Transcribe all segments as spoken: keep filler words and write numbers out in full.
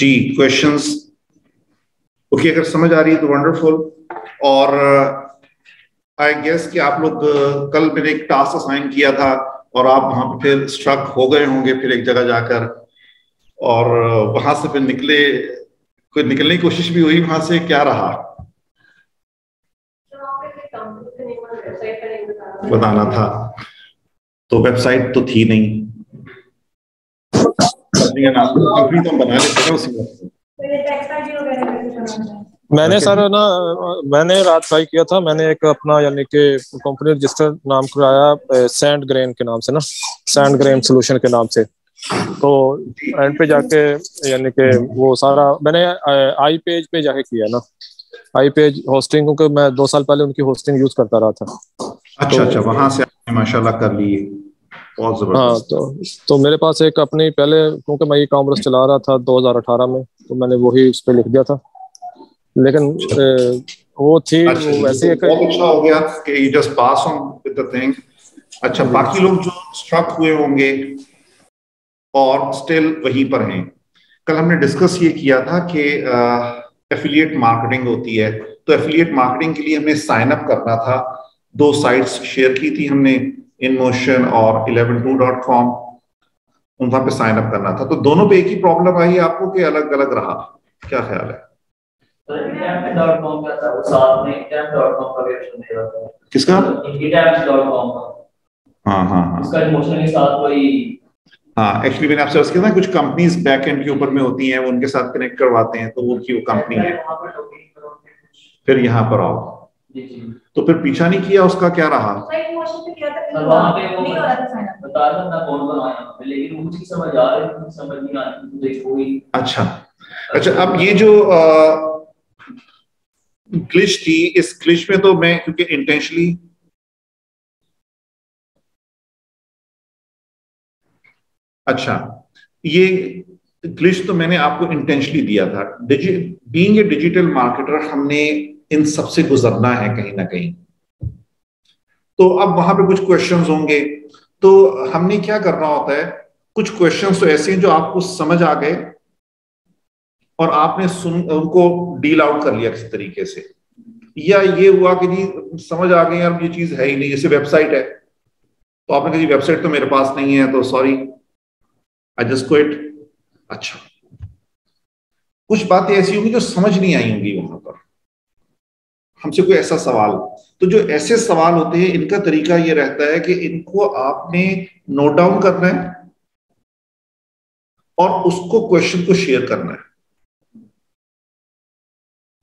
जी questions okay अगर समझ आ रही है तो वंडरफुल। और आई uh, गेस कि आप लोग uh, कल मैंने एक टास्क असाइन किया था और आप वहां पे फिर स्ट्रक हो गए होंगे फिर एक जगह जाकर, और uh, वहां से फिर निकले, कोई निकलने की कोशिश भी हुई वहां से, क्या रहा बताना था। तो वेबसाइट तो थी नहीं, कंपनी तो हम बना लेते हैं उसी वक्त। मैंने सर ना मैंने रात ट्राई किया था, मैंने एक अपना यानी कि कंपनी रजिस्टर नाम कराया सैंड ग्रेन के नाम से ना, सैंड ग्रेन सोल्यूशन के नाम से। तो एंड पे जाके यानी कि वो सारा मैंने आई पेज पे जाके किया ना, आई पेज होस्टिंग, क्योंकि मैं दो साल पहले उनकी होस्टिंग यूज करता रहा था। अच्छा तो, अच्छा वहां से माशाल्लाह कर लिए। हाँ तो तो मेरे पास एक अपनी पहले, क्योंकि मैं ये कॉमर्स चला रहा था दो हज़ार अठारह में, तो मैंने वही उस पर लिख दिया था, लेकिन ए, वो थी वैसे एक अच्छा हो गया कि you just pass on with the thing. अच्छा बाकी लोग जो स्ट्रक हुए होंगे और स्टिल वहीं पर हैं, कल हमने डिस्कस ये किया था कि एफिलिएट मार्केटिंग होती है, तो एफिलिएट मार्केटिंग के लिए हमें साइन अप करना था। दो साइट्स शेयर की थी हमने, इनमोशन और इलेवन टू डॉट कॉम, उन पे साइन अप करना था। तो दोनों पे एक ही प्रॉब्लम आई आपको कि अलग अलग रहा, क्या ख्याल है? तो इलेवन डॉट कॉम का था वो साथ में इलेवन डॉट कॉम का वेरिएशन दे रहा था। किसका? इलेवन डॉट कॉम का। हां हां हां उसका इमोशन के साथ कोई, हां एक्चुअली मैंने आपसे उसके ना कुछ कंपनीज बैकएंड के ऊपर में होती हैं, वो उनके साथ कनेक्ट करवाते हैं, तो वो की वो कंपनी है। फिर यहां पर आओ जी जी, तो फिर पीछा नहीं किया उसका, क्या रहा? अच्छा अच्छा अब ये जो ग्लिच थी, इस ग्लिच में तो मैं क्योंकि इंटेंशनली अच्छा ये ग्लिच तो मैंने आपको इंटेंशनली दिया था। बीइंग ए डिजिटल मार्केटर हमने इन सबसे गुजरना है कहीं ना कहीं, तो अब वहां पे कुछ क्वेश्चंस होंगे, तो हमने क्या करना होता है, कुछ क्वेश्चंस तो ऐसे हैं जो आपको समझ आ गए और आपने सुन उनको डील आउट कर लिया किसी तरीके से, या ये हुआ कि जी समझ आ गई यार ये चीज है ही नहीं, जैसे वेबसाइट है तो आपने कहा वेबसाइट तो मेरे पास नहीं है तो सॉरी आई जस्ट क्विट। अच्छा कुछ बातें ऐसी होंगी जो समझ नहीं आई होंगी वहां पर हमसे, कोई ऐसा सवाल, तो जो ऐसे सवाल होते हैं इनका तरीका ये रहता है कि इनको आपने नोट डाउन करना है और उसको क्वेश्चन को शेयर करना है।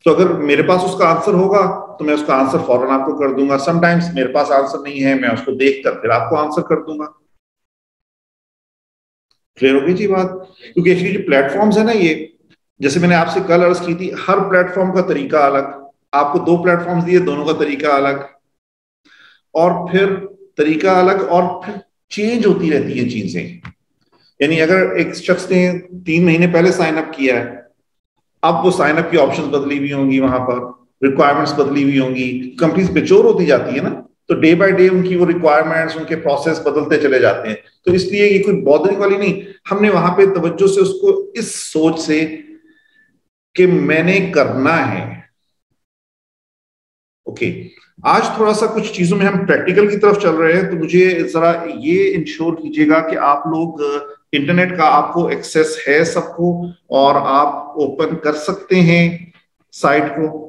तो अगर मेरे पास उसका आंसर होगा तो मैं उसका आंसर फौरन आपको कर दूंगा, समटाइम्स मेरे पास आंसर नहीं है मैं उसको देखकर फिर आपको आंसर कर दूंगा। क्लियर होगी जी बात? क्योंकि एक्चुअली जो प्लेटफॉर्म्स है ना, ये जैसे मैंने आपसे कल अर्ज की थी, हर प्लेटफॉर्म का तरीका अलग, आपको दो प्लेटफॉर्म्स दिए दोनों का तरीका अलग, और फिर तरीका अलग और फिर चेंज होती रहती है चीजें। यानी अगर एक शख्स ने तीन महीने पहले साइन अप किया है, अब वो साइन अप की ऑप्शंस बदली हुई होंगी, वहां पर रिक्वायरमेंट्स बदली हुई होंगी, कंपनीज बेचैन होती जाती है ना, तो डे बाय डे उनकी वो रिक्वायरमेंट्स उनके प्रोसेस बदलते चले जाते हैं। तो इसलिए ये कोई बॉदरिंग वाली नहीं, हमने वहां पर तवज्जो से उसको इस सोच से कि मैंने करना है। Okay okay. आज थोड़ा सा कुछ चीजों में हम प्रैक्टिकल की तरफ चल रहे हैं, तो मुझे जरा ये इंश्योर कीजिएगा कि आप लोग इंटरनेट का आपको एक्सेस है सबको, और आप ओपन कर सकते हैं साइट को।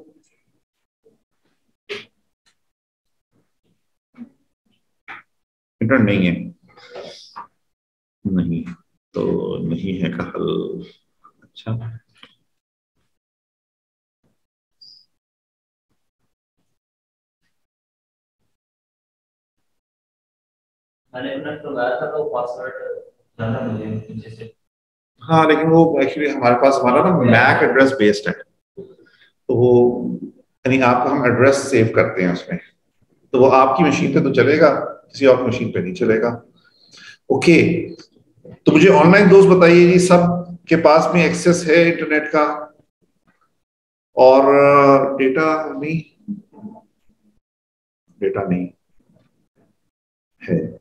इंटरनेट नहीं है, नहीं तो नहीं है का हल। अच्छा मैंने तो था तो पासवर्ड जैसे, हाँ लेकिन वो एक्चुअली हमारे पास हमारा ना मैक एड्रेस बेस्ड है, तो वो यानी आपका हम एड्रेस सेव करते हैं उसमें, तो वो आपकी मशीन पे तो चलेगा, किसी और मशीन पे नहीं चलेगा। ओके तो मुझे ऑनलाइन दोस्त बताइए जी, सब के पास में एक्सेस है इंटरनेट का और डेटा नहीं, डेटा नहीं है।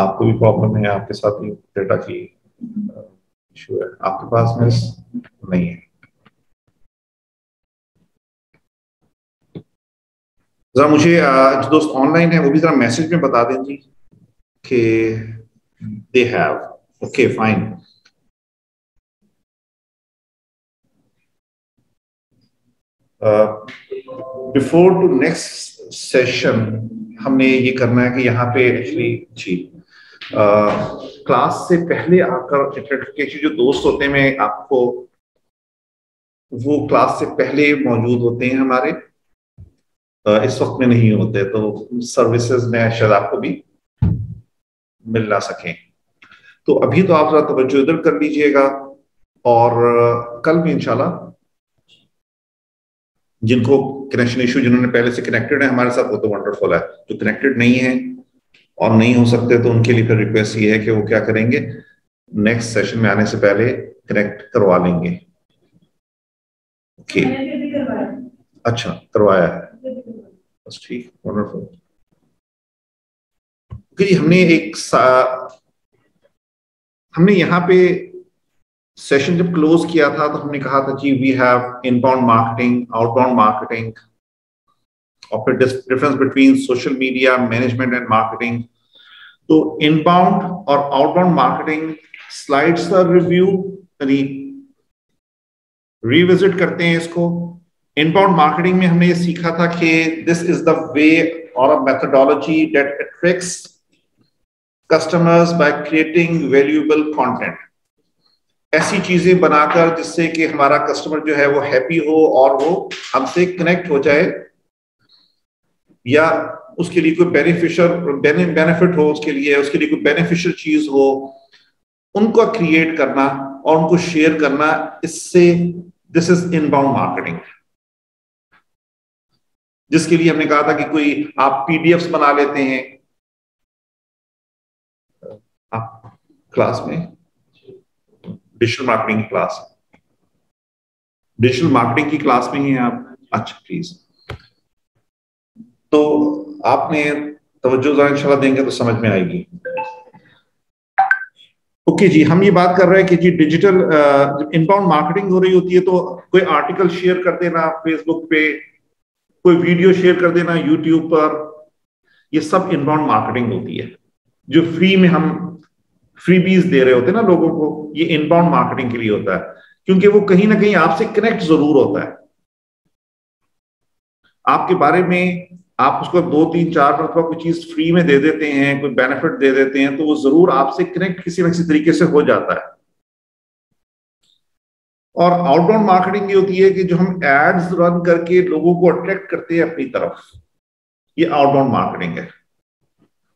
आपको भी प्रॉब्लम है, आपके साथ भी डेटा की इशू है, आपके पास मिस नहीं है। जरा मुझे जो दोस्त ऑनलाइन है वो भी जरा मैसेज में बता दें जी कि they have. Okay fine, before to next session हमने ये करना है कि यहाँ पे एक्चुअली जी क्लास uh, से पहले आकर एक्चुअली जो दोस्त होते हैं मैं आपको वो क्लास से पहले मौजूद होते हैं हमारे uh, इस वक्त में नहीं होते, तो सर्विसेज में शायद आपको भी मिल ना सके। तो अभी तो आप जरा तवज्जो इधर कर लीजिएगा और कल भी इंशाल्लाह जिनको कनेक्शन इशू जिन्होंने पहले से कनेक्टेड है हमारे साथ वो तो वंडरफुल है, जो तो कनेक्टेड नहीं है और नहीं हो सकते तो उनके लिए फिर रिक्वेस्ट ये है कि वो क्या करेंगे नेक्स्ट सेशन में आने से पहले कनेक्ट करवा लेंगे। ओके अच्छा करवाया है, बस ठीक वंडरफुल। ओके जी, हमने एक हमने यहाँ पे सेशन जब क्लोज किया था तो हमने कहा था कि we have inbound marketing, outbound marketing और फिर difference between social media management and marketing. तो इनबाउंड और आउटबाउंड मार्केटिंग स्लाइड्स का रिव्यू रिविजिट करते हैं इसको। इनबाउंड मार्केटिंग में हमने ये सीखा था कि दिस इज द वे और a methodology that attracts customers by creating valuable content, ऐसी चीजें बनाकर जिससे कि हमारा कस्टमर जो है वो हैप्पी हो और वो हमसे कनेक्ट हो जाए या उसके लिए कोई बेनिफिशियल बेनिफिट हो, उसके लिए उसके लिए कोई बेनिफिशियल चीज हो, उनको क्रिएट करना और उनको शेयर करना, इससे दिस इज इनबाउंड मार्केटिंग। जिसके लिए हमने कहा था कि कोई आप पीडीएफ्स बना लेते हैं, आप क्लास में डिजिटल मार्केटिंग की क्लास डिजिटल मार्केटिंग की क्लास में ही हैं आप। अच्छा प्लीज, तो आपने तवज्जो ज़रा इंशाल्लाह देंगे तो समझ में आएगी। ओके जी, हम ये बात कर रहे हैं कि जी डिजिटल इनबाउंड मार्केटिंग हो रही होती है तो कोई आर्टिकल शेयर कर देना फेसबुक पे, कोई वीडियो शेयर कर देना यूट्यूब पर, ये सब इनबाउंड मार्केटिंग होती है। जो फ्री में हम फ्रीबीज दे रहे होते हैं ना लोगों को, ये इनबाउंड मार्केटिंग के लिए होता है क्योंकि वो कहीं ना कहीं आपसे कनेक्ट जरूर होता है, आपके बारे में आप उसको दो तीन चार मतलब कोई चीज फ्री में दे देते हैं, कोई बेनिफिट दे देते हैं तो वो जरूर आपसे कनेक्ट किसी न किसी तरीके से हो जाता है। और आउटबाउंड मार्केटिंग ये होती है कि जो हम एड्स रन करके लोगों को अट्रैक्ट करते हैं अपनी तरफ, ये आउटबाउंड मार्केटिंग है।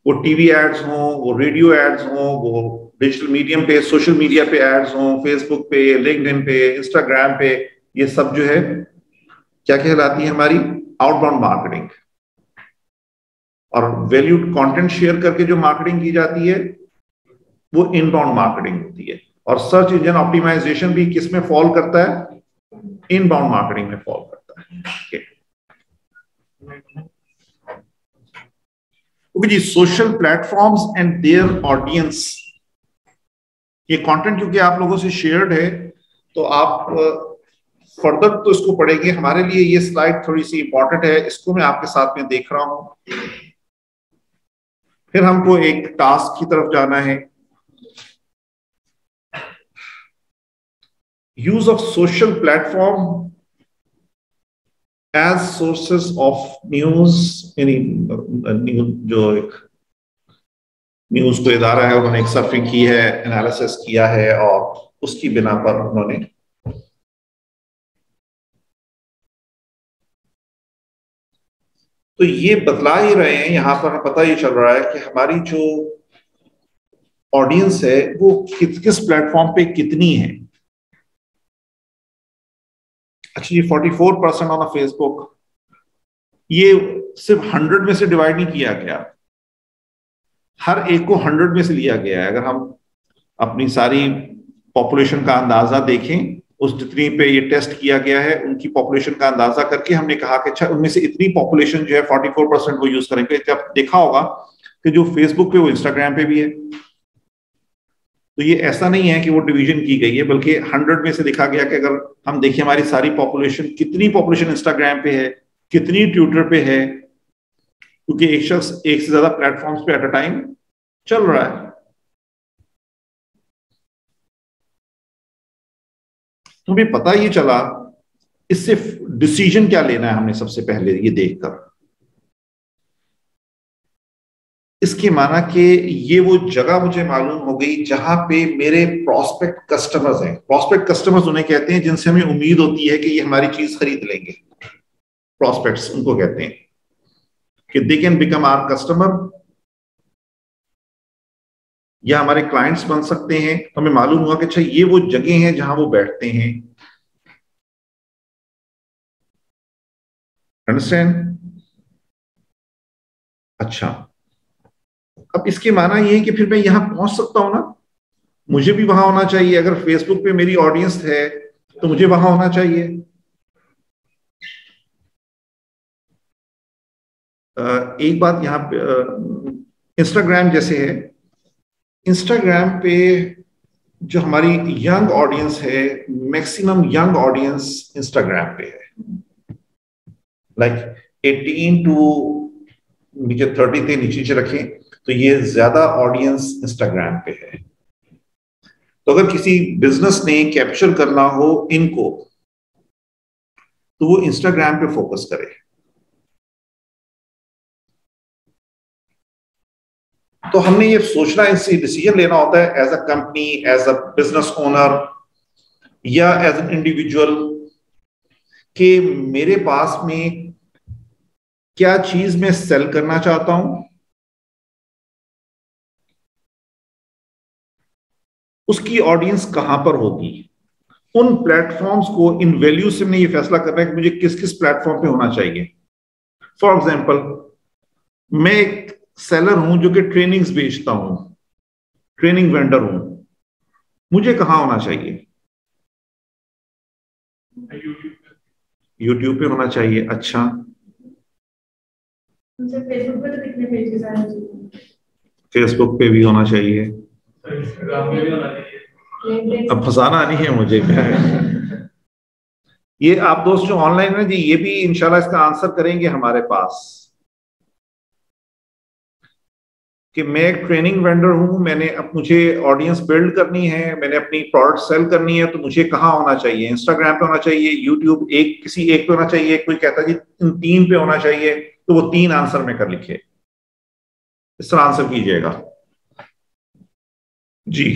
वो टीवी एड्स हों, वो रेडियो एड्स हों, वो डिजिटल मीडियम पे सोशल मीडिया पे एड्स हों, फेसबुक पे, लिंक्डइन पे, इंस्टाग्राम पे, ये सब जो है क्या कहलाती है हमारी आउटबाउंड मार्केटिंग। और वैल्यूड कंटेंट शेयर करके जो मार्केटिंग की जाती है वो इनबाउंड मार्केटिंग होती है। और सर्च इंजन ऑप्टिमाइजेशन भी किस में फॉल करता है? इनबाउंड मार्केटिंग में फॉल करता है। okay. जी social platforms and their audience, ये कंटेंट क्योंकि आप लोगों से शेयर्ड है तो आप फर्दर तो इसको पढ़ेंगे। हमारे लिए ये स्लाइड थोड़ी सी इंपॉर्टेंट है, इसको मैं आपके साथ में देख रहा हूं, फिर हमको एक टास्क की तरफ जाना है। Use of social platform as sources of news, यानी जो एक न्यूज को इदारा है उन्होंने एक सर्फिंग की है, एनालिसिस किया है और उसकी बिना पर उन्होंने तो ये बतला ही रहे हैं यहाँ पर, हमें पता ये चल रहा है कि हमारी जो ऑडियंस है वो किस किस प्लेटफॉर्म पे कितनी है। एक्चुअली चौवालीस परसेंट ऑन फेसबुक, ये सिर्फ सौ में से डिवाइड नहीं किया गया, हर एक को सौ में से लिया गया है। अगर हम अपनी सारी पॉपुलेशन का अंदाजा देखें उस जितनी पे ये टेस्ट किया गया है उनकी पॉपुलेशन का अंदाजा करके हमने कहा कि अच्छा उनमें से इतनी पॉपुलेशन जो है चौवालीस परसेंट वो यूज करेंगे। देखा होगा कि जो फेसबुक पे वो इंस्टाग्राम पे भी है। तो ये ऐसा नहीं है कि वो डिवीजन की गई है, बल्कि हंड्रेड में से दिखा गया कि अगर हम देखें हमारी सारी पॉपुलेशन, कितनी पॉपुलेशन इंस्टाग्राम पे है, कितनी ट्विटर पे है, क्योंकि एक शख्स एक से ज्यादा प्लेटफॉर्म्स पे एट अ टाइम चल रहा है। तो हमें पता ये चला, इससे डिसीजन क्या लेना है हमने सबसे पहले ये देखकर। इसके माना कि ये वो जगह मुझे मालूम हो गई जहां पे मेरे प्रोस्पेक्ट कस्टमर्स हैं। प्रोस्पेक्ट कस्टमर्स उन्हें कहते हैं जिनसे हमें उम्मीद होती है कि ये हमारी चीज खरीद लेंगे। प्रोस्पेक्ट्स उनको कहते हैं कि they can become our customer, या हमारे क्लाइंट्स बन सकते हैं। तो हमें मालूम हुआ कि अच्छा ये वो जगह है जहां वो बैठते हैं। अंडरस्टैंड? अच्छा, अब इसके माना ये है कि फिर मैं यहां पहुंच सकता हूं ना, मुझे भी वहां होना चाहिए। अगर फेसबुक पे मेरी ऑडियंस है तो मुझे वहां होना चाहिए। एक बात यहाँ पे इंस्टाग्राम जैसे है, इंस्टाग्राम पे जो हमारी यंग ऑडियंस है, मैक्सिमम यंग ऑडियंस इंस्टाग्राम पे है, लाइक एटीन टू नीचे थर्टी से नीचे रखें तो ये ज्यादा ऑडियंस इंस्टाग्राम पे है। तो अगर किसी बिजनेस ने कैप्चर करना हो इनको, तो वो इंस्टाग्राम पे फोकस करे। तो हमने ये सोचना, इससे डिसीजन लेना होता है as a company, as a business owner या एज एन इंडिविजुअल, कि मेरे पास में क्या चीज मैं सेल करना चाहता हूं, उसकी ऑडियंस कहां पर होगी। उन प्लेटफॉर्म्स को इन वैल्यू से मैंने ये फैसला करना है कि मुझे किस किस प्लेटफॉर्म पे होना चाहिए। फॉर एग्जांपल, मैं एक सेलर हूं जो कि ट्रेनिंग्स बेचता हूं, ट्रेनिंग वेंडर हूं, मुझे कहां होना चाहिए? यूट्यूब पे होना चाहिए। अच्छा, फेसबुक पे तो कितने पेजेस आ रहे हैं? फेसबुक पे भी होना चाहिए। अब फसाना नहीं है मुझे। ये आप दोस्त जो ऑनलाइन है जी, ये भी इंशाल्लाह इसका आंसर करेंगे हमारे पास कि मैं एक ट्रेनिंग वेंडर हूं, मैंने अब मुझे ऑडियंस बिल्ड करनी है, मैंने अपनी प्रोडक्ट सेल करनी है, तो मुझे कहाँ होना चाहिए? इंस्टाग्राम पे होना चाहिए, यूट्यूब एक किसी एक पे होना चाहिए। कोई कहता जी इन तीन पे होना चाहिए, तो वो तीन आंसर में कर लिखिए, इस तरह आंसर कीजिएगा जी।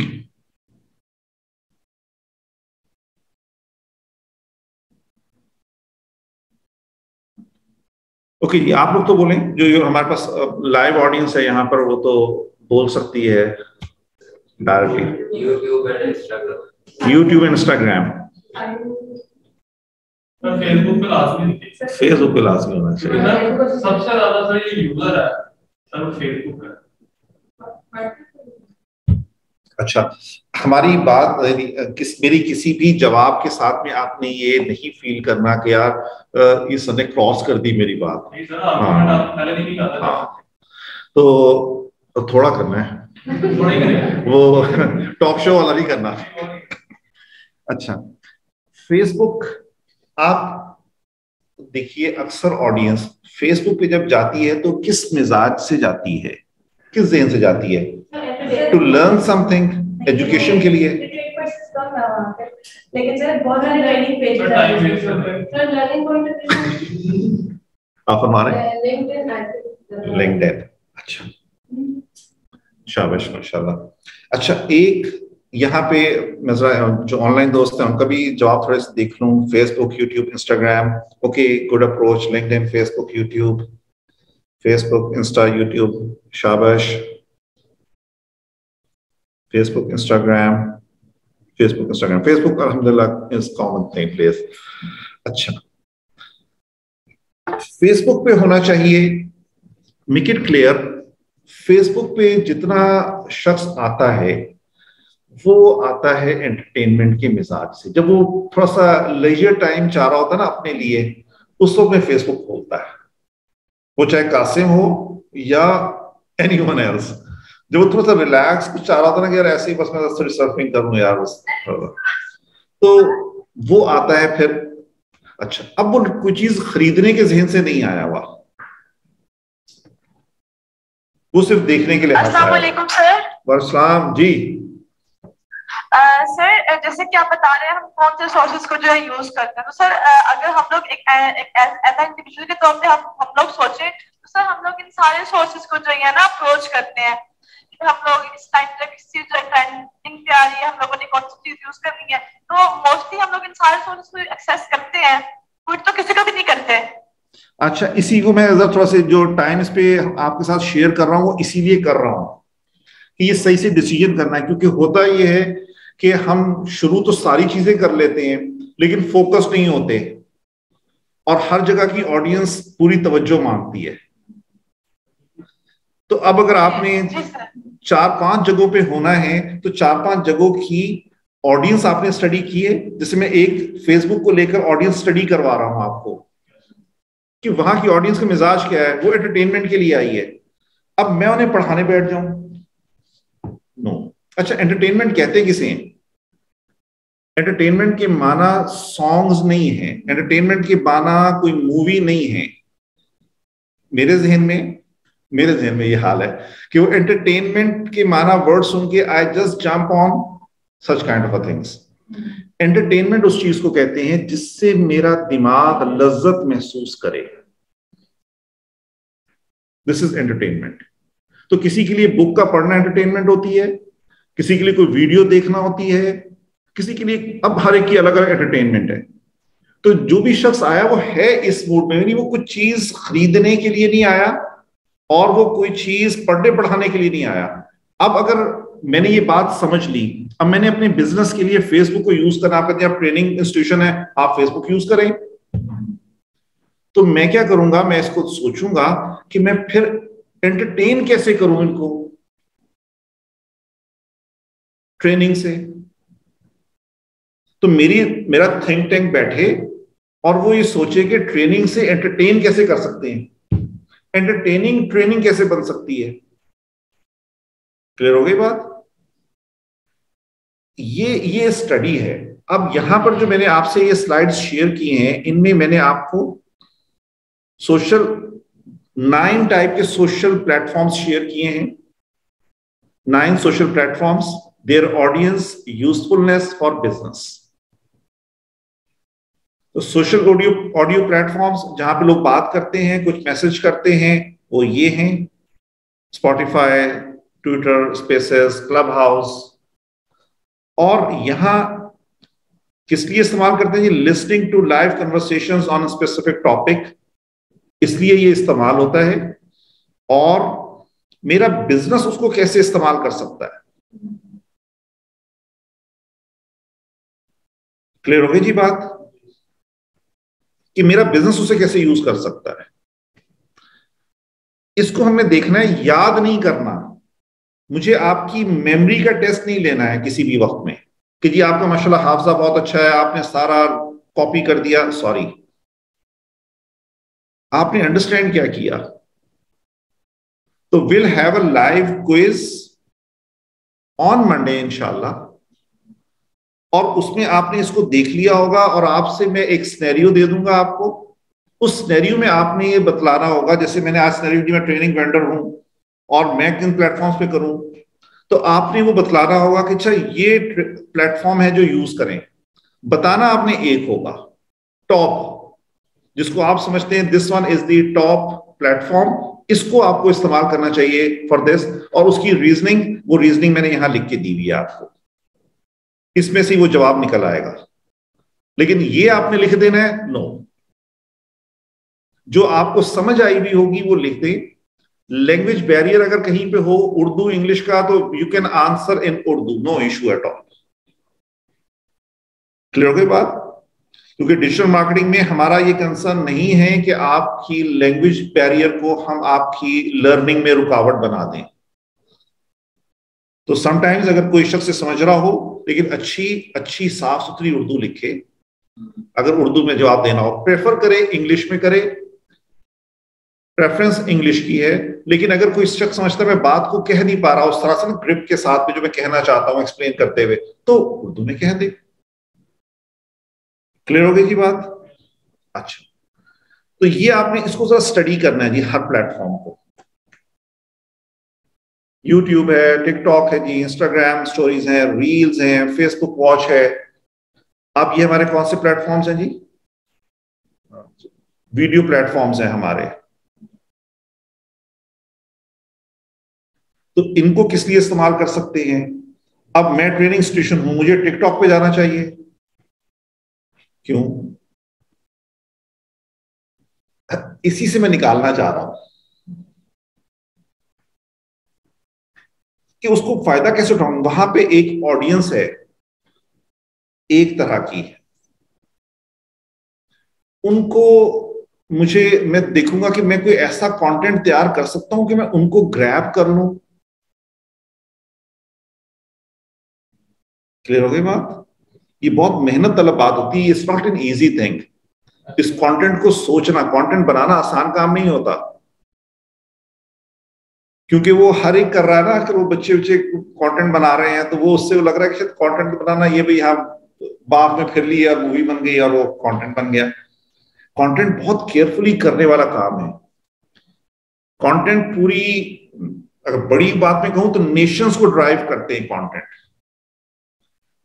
ओके जी, आप लोग तो बोलें, जो जो हमारे पास लाइव ऑडियंस है यहाँ पर वो तो बोल सकती है directly. YouTube and Instagram. YouTube and Instagram. Facebook पे लाजमी, फेसबुक पे लाजमी होना चाहिए। सबसे ज्यादा सर ये यूजर है सर फेसबुक का। अच्छा, हमारी बात किस मेरी किसी भी जवाब के साथ में आपने ये नहीं फील करना कि यार इस ने क्रॉस कर दी मेरी बात। नहीं सर, हाँ, पहले नहीं था। हाँ, तो थोड़ा करना है, थोड़ा है। वो टॉक शो वाला नहीं करना। अच्छा, फेसबुक आप देखिए, अक्सर ऑडियंस फेसबुक पे जब जाती है तो किस मिजाज से जाती है, किस ज़हन से जाती है? टू लर्न समथिंग, एजुकेशन के लिए। लेकिन सर बहुत सारे लर्निंग पेजेस हैं। सर लर्निंग पॉइंट आप हमारे लिंक्डइन लिंक्डइन। अच्छा, शाबाश, माशाल्लाह। अच्छा, एक यहाँ पे जो ऑनलाइन दोस्त हैं उनका भी जवाब थोड़े से देख लूँ। Facebook, YouTube, Instagram. Okay, good approach. LinkedIn, Facebook, YouTube, Facebook, Insta, YouTube, शाबाश। Facebook, Instagram, Facebook, Instagram, Facebook अल्हम्दुलिल्लाह इज कॉमन थिंग प्लेस। अच्छा, फेसबुक पे होना चाहिए। मेक इट क्लियर, फेसबुक पे जितना शख्स आता है वो आता है एंटरटेनमेंट के मिजाज से। जब वो थोड़ा सा लेजर टाइम चाह रहा होता है ना अपने लिए, उस वक्त में फेसबुक खोलता है, वो चाहे कासिम हो या anyone else. जब वो थोड़ा सा रिलैक्स कुछ चाह रहा था ना कि यार ऐसे ही बस मैं सर्फिंग करूँ यार बस, तो वो आता है फिर। अच्छा, अब वो कोई चीज खरीदने के जहन से नहीं आया हुआ, वो सिर्फ देखने के लिए। अस्सलामुअलैकुम सर। वालेकुम जी। सर uh, जैसे कि आप बता रहे हैं हम कौन से सोर्सेज को जो है यूज करते हैं, तो सर uh, अगर हम लोग एक एज इंडिविजुअल के तौर पे हम हम लोग सोचे तो सर हम लोग इन सारे सोर्सेज को जो है ना अप्रोच करते हैं। हम लोग इस टाइम पे किस चीज जो ट्रेंडिंग पे आ रही है, हम लोगों ने कौन सी चीज यूज करनी है, तो मोस्टली हम लोग इन सारे सोर्सेज को एक्सेस करते हैं, कुछ तो किसी को भी नहीं करते। अच्छा, इसी को मैं थोड़ा सा जो टाइम इस पे आपके साथ शेयर कर रहा हूँ वो इसीलिए कर रहा हूँ कि ये सही से डिसीजन करना है, क्योंकि होता ये है कि हम शुरू तो सारी चीजें कर लेते हैं लेकिन फोकस नहीं होते और हर जगह की ऑडियंस पूरी तवज्जो मांगती है। तो अब अगर आपने चार पांच जगहों पे होना है तो चार पांच जगहों की ऑडियंस आपने स्टडी की है। जैसे मैं एक फेसबुक को लेकर ऑडियंस स्टडी करवा रहा हूं आपको कि वहां की ऑडियंस का मिजाज क्या है, वो एंटरटेनमेंट के लिए आई है। अब मैं उन्हें पढ़ाने बैठ जाऊं, नो। अच्छा, एंटरटेनमेंट कहते किसे हैं? एंटरटेनमेंट के माना सॉन्ग्स नहीं है, एंटरटेनमेंट के माना कोई मूवी नहीं है। मेरे जहन में मेरे जहन में ये हाल है कि वो एंटरटेनमेंट के माना वर्ड सुन के I just jump on such kind of things. Entertainment उस चीज को कहते हैं जिससे मेरा दिमाग लज्जत महसूस करे, दिस इज एंटरटेनमेंट। तो किसी के लिए बुक का पढ़ना एंटरटेनमेंट होती है, किसी के लिए कोई वीडियो देखना होती है, किसी के लिए, अब हर एक की अलग अलग एंटरटेनमेंट है। तो जो भी शख्स आया वो है इस मूड में, यानी वो कुछ चीज खरीदने के लिए नहीं आया और वो कोई चीज पढ़ने पढ़ाने के लिए नहीं आया। अब अगर मैंने ये बात समझ ली, अब मैंने अपने बिजनेस के लिए फेसबुक को यूज करना, आप कहते हैं आप ट्रेनिंग इंस्टीट्यूशन है आप फेसबुक यूज करें, तो मैं क्या करूंगा, मैं इसको सोचूंगा कि मैं फिर एंटरटेन कैसे करूं इनको ट्रेनिंग से। तो मेरी मेरा थिंक टैंक बैठे और वो ये सोचे कि ट्रेनिंग से एंटरटेन कैसे कर सकते हैं, एंटरटेनिंग ट्रेनिंग कैसे बन सकती है। क्लियर हो गई बात? ये ये स्टडी है। अब यहां पर जो मैंने आपसे ये स्लाइड्स शेयर किए हैं, इनमें मैंने आपको सोशल नाइन टाइप के सोशल प्लेटफॉर्म्स शेयर किए हैं, nine social platforms, their audience, usefulness for business। तो सोशल ऑडियो ऑडियो प्लेटफॉर्म्स जहां पे लोग बात करते हैं, कुछ मैसेज करते हैं, वो ये हैं Spotify, Twitter spaces, club house. और यहां किस लिए इस्तेमाल करते हैं? Listening to live conversations on specific topic, इसलिए ये इस्तेमाल होता है। और मेरा बिजनेस उसको कैसे इस्तेमाल कर सकता है, क्लियर हो गई जी बात, कि मेरा बिजनेस उसे कैसे यूज कर सकता है। इसको हमने देखना है, याद नहीं करना। मुझे आपकी मेमोरी का टेस्ट नहीं लेना है किसी भी वक्त में कि जी आपका माशाल्लाह हाफजा बहुत अच्छा है, आपने सारा कॉपी कर दिया। सॉरी, आपने अंडरस्टैंड क्या किया? तो will have a live quiz on Monday इंशाल्लाह, और उसमें आपने इसको देख लिया होगा और आपसे मैं एक सिनेरियो दे दूंगा आपको। उस सिनेरियो में आपने ये बतलाना होगा, जैसे मैंने आज सिनेरियो की मैं ट्रेनिंग वेंडर हूं और मैं किन प्लेटफॉर्म्स पे करूं, तो आपने वो बतलाना होगा कि अच्छा ये प्लेटफॉर्म है जो यूज करें। बताना आपने एक होगा टॉप, जिसको आप समझते हैं this one is the top platform, इसको आपको इस्तेमाल करना चाहिए फॉर दिस, और उसकी रीजनिंग, वो रीजनिंग मैंने यहां लिख के दी हुई है आपको, इसमें से वो जवाब निकल आएगा। लेकिन ये आपने लिख देना है, नो। जो आपको समझ आई भी होगी वो लिख दें। लैंग्वेज बैरियर अगर कहीं पे हो उर्दू इंग्लिश का, तो you can answer in Urdu, no issue at all. Clear हो गई बात? क्योंकि डिजिटल मार्केटिंग में हमारा ये कंसर्न नहीं है कि आपकी लैंग्वेज बैरियर को हम आपकी लर्निंग में रुकावट बना दें। तो समटाइम्स अगर कोई शख्स से समझ रहा हो, लेकिन अच्छी अच्छी साफ सुथरी उर्दू लिखे, अगर उर्दू में जवाब देना हो, प्रेफर करे इंग्लिश में करे, प्रेफरेंस इंग्लिश की है, लेकिन अगर कोई शख्स समझता है मैं बात को कह नहीं पा रहा उस तरह से ना ग्रिप के साथ में जो मैं कहना चाहता हूं एक्सप्लेन करते हुए, तो उर्दू में कह दे। क्लियर हो गई की बात? अच्छा, तो ये आपने इसको जरा स्टडी करना है जी, हर प्लेटफॉर्म को। यूट्यूब है, टिकटॉक है जी, इंस्टाग्राम स्टोरीज हैं, रील्स हैं, फेसबुक वॉच है। अब ये हमारे कौन से प्लेटफॉर्म्स हैं जी? वीडियो प्लेटफॉर्म्स हैं हमारे। तो इनको किस लिए इस्तेमाल कर सकते हैं? अब मैं ट्रेनिंग स्टेशन हूं, मुझे टिकटॉक पे जाना चाहिए, क्यों? इसी से मैं निकालना चाह रहा हूं कि उसको फायदा कैसे उठाऊं। वहां पे एक ऑडियंस है एक तरह की, उनको मुझे मैं देखूंगा कि मैं कोई ऐसा कंटेंट तैयार कर सकता हूं कि मैं उनको ग्रैब कर लूं। क्लियर हो गई बात? ये बहुत मेहनत तलब बात होती है, it's not an easy thing. इस कंटेंट को सोचना, कंटेंट बनाना आसान काम नहीं होता, क्योंकि वो हर एक कर रहा है ना। अगर वो बच्चे बच्चे कंटेंट बना रहे हैं तो वो उससे वो लग रहा है कि शायद कंटेंट बनाना ये भी, यहाँ बाप में फिर लिया और मूवी बन गई और वो कंटेंट बन गया। कंटेंट बहुत केयरफुली करने वाला काम है। कंटेंट पूरी, अगर बड़ी बात में कहूं तो नेशंस को ड्राइव करते हैं कंटेंट।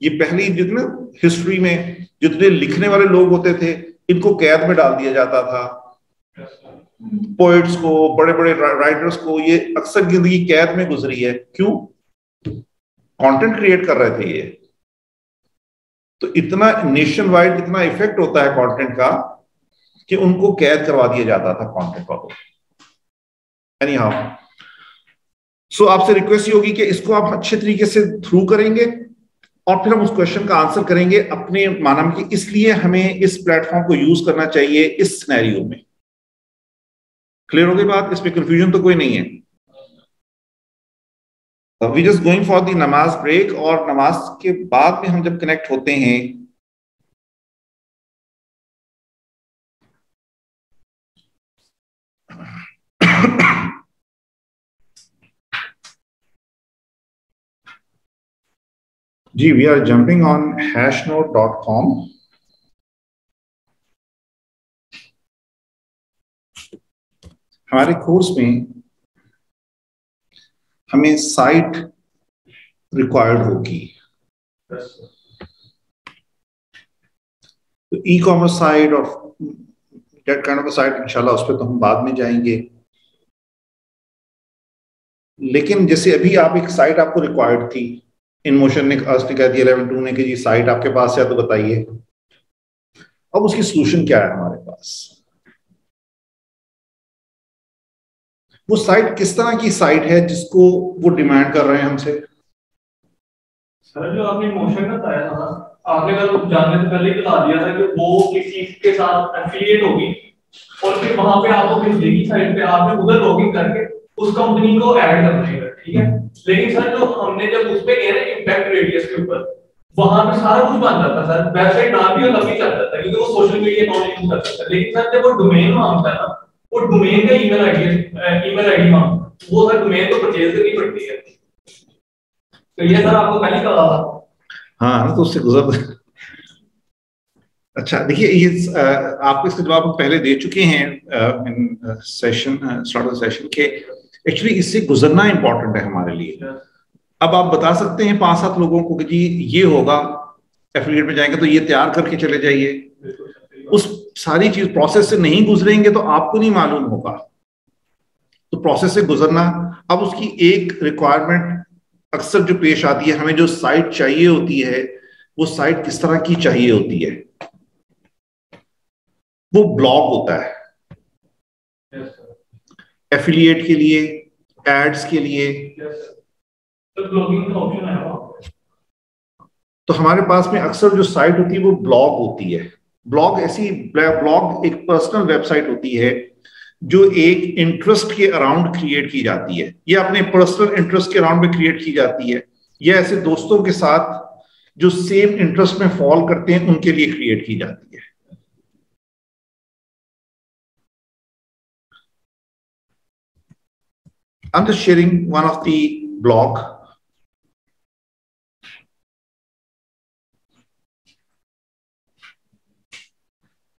ये पहले जितने हिस्ट्री में जितने लिखने वाले लोग होते थे इनको कैद में डाल दिया जाता था, पोइट्स को, बड़े बड़े राइटर्स को, ये अक्सर जिंदगी कैद में गुजरी है। क्यों? कंटेंट क्रिएट कर रहे थे ये। तो इतना नेशन वाइड इतना इफेक्ट होता है कंटेंट का कि उनको कैद करवा दिया जाता था कंटेंट वालों को। एनी हाउ, सो आपसे रिक्वेस्ट ये होगी कि इसको आप अच्छे तरीके से थ्रू करेंगे और फिर हम उस क्वेश्चन का आंसर करेंगे अपने माना में कि इसलिए हमें इस प्लेटफॉर्म को यूज करना चाहिए इस सिनेरियो में। क्लियर हो गई बात? इसमें कंफ्यूजन तो कोई नहीं है। We just going for the नमाज ब्रेक, और नमाज के बाद में हम जब कनेक्ट होते हैं जी, we are jumping on hashnode dot com. हमारे कोर्स में हमें साइट रिक्वायर्ड होगी, तो ई कॉमर्स साइट और डेट काइंड ऑफ साइट इंशाल्लाह उस पर तो हम बाद में जाएंगे। लेकिन जैसे अभी आप एक साइट आपको रिक्वायर्ड थी, इन मोशन ने कहा दिया लेवल टू ने कि जी साइट आपके पास है तो बताइए। अब उसकी सोल्यूशन क्या है हमारे पास? वो साइट किस तरह की साइट है जिसको वो डिमांड कर रहे हैं हमसे? सर, जो आपने मोशन का बताया था, आपने कल जानने से पहले बता दिया था कि वो किसी के साथ एफिलिएट होगी और फिर वहां पे आपको भेज देगी साइट पे, आपने उधर लॉगिन करके उस कंपनी को ऐड करना है, ठीक है। लेकिन सर जो हमने जब उस पे गए ना इंपैक्ट रेडियस के ऊपर, वहां पे सारा कुछ बन जाता सर, वेबसाइट नाम भी और लंबी चल जाता है, क्योंकि वो सोशल मीडिया अकाउंट यूज करता है। लेकिन सर जब वो डोमेन मांगता है ना, वो डोमेन का ईमेल आईडी ईमेल आईडी मांगता है, वो सर डोमेन तो परचेज करनी पड़ती है। तो ये सर आपको पहले पता था? हां, तो उससे गुजर। अच्छा, देखिए ये आपको इसका जवाब हम पहले दे चुके हैं सेशन स्टार्ट सेशन के। एक्चुअली इससे गुजरना इंपॉर्टेंट है हमारे लिए। अब आप बता सकते हैं पांच सात लोगों को कि जी ये होगा, एफिलिएट में जाएंगे तो ये तैयार करके चले जाइए। उस सारी चीज प्रोसेस से नहीं गुजरेंगे तो आपको नहीं मालूम होगा। तो प्रोसेस से गुजरना, अब उसकी एक रिक्वायरमेंट अक्सर जो पेश आती है, हमें जो साइट चाहिए होती है वो साइट किस तरह की चाहिए होती है? वो ब्लॉग होता है, एफिलिएट के लिए, एड्स के लिए। yes, तो ब्लॉगिंग का ऑप्शन है वहाँ। तो हमारे पास में अक्सर जो साइट होती है वो ब्लॉग होती है। ब्लॉग ऐसी ब्लॉग एक पर्सनल वेबसाइट होती है जो एक इंटरेस्ट के अराउंड क्रिएट की जाती है, या अपने पर्सनल इंटरेस्ट के अराउंड में क्रिएट की जाती है, या ऐसे दोस्तों के साथ जो सेम इंटरेस्ट में फॉल करते हैं उनके लिए क्रिएट की जाती है। I'm just sharing one of the blog.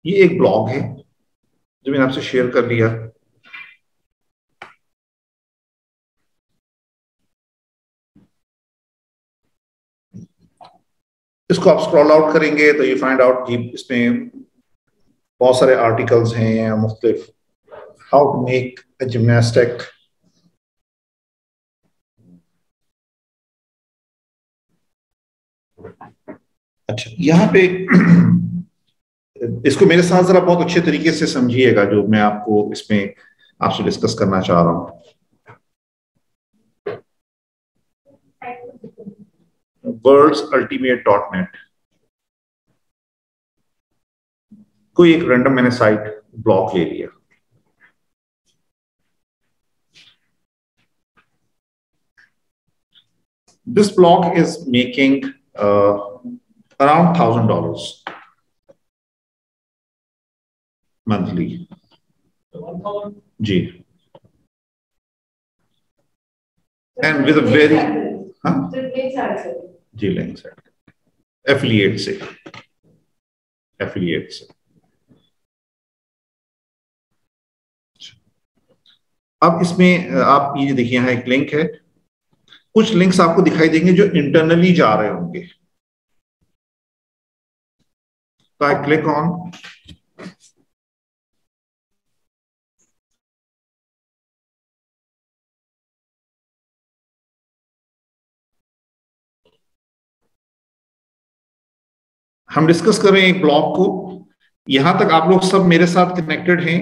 ये एक ब्लॉग है जो मैंने आपसे शेयर कर लिया। इसको आप स्क्रॉल आउट करेंगे तो ये फाइंड आउट कि इसमें बहुत सारे आर्टिकल्स हैं मुख्तलिफ, how to make a gymnastic, अच्छा यहाँ पे इसको मेरे साथ जरा बहुत अच्छे तरीके से समझिएगा जो मैं आपको इसमें आपसे डिस्कस करना चाह रहा हूं। birds ultimate dot net कोई एक रैंडम मैंने साइट ब्लॉग ले लिया। This blog is making around thousand dollars monthly जी, एंड विद वेरी जी लिंक एफिलिएट से एफिलिएट से अब इसमें आप ये देखिए यहाँ एक लिंक है, कुछ लिंक्स आपको दिखाई देंगे जो इंटरनली जा रहे होंगे। तो आई क्लिक ऑन, हम डिस्कस कर रहे हैं एक ब्लॉग को। यहां तक आप लोग सब मेरे साथ कनेक्टेड हैं,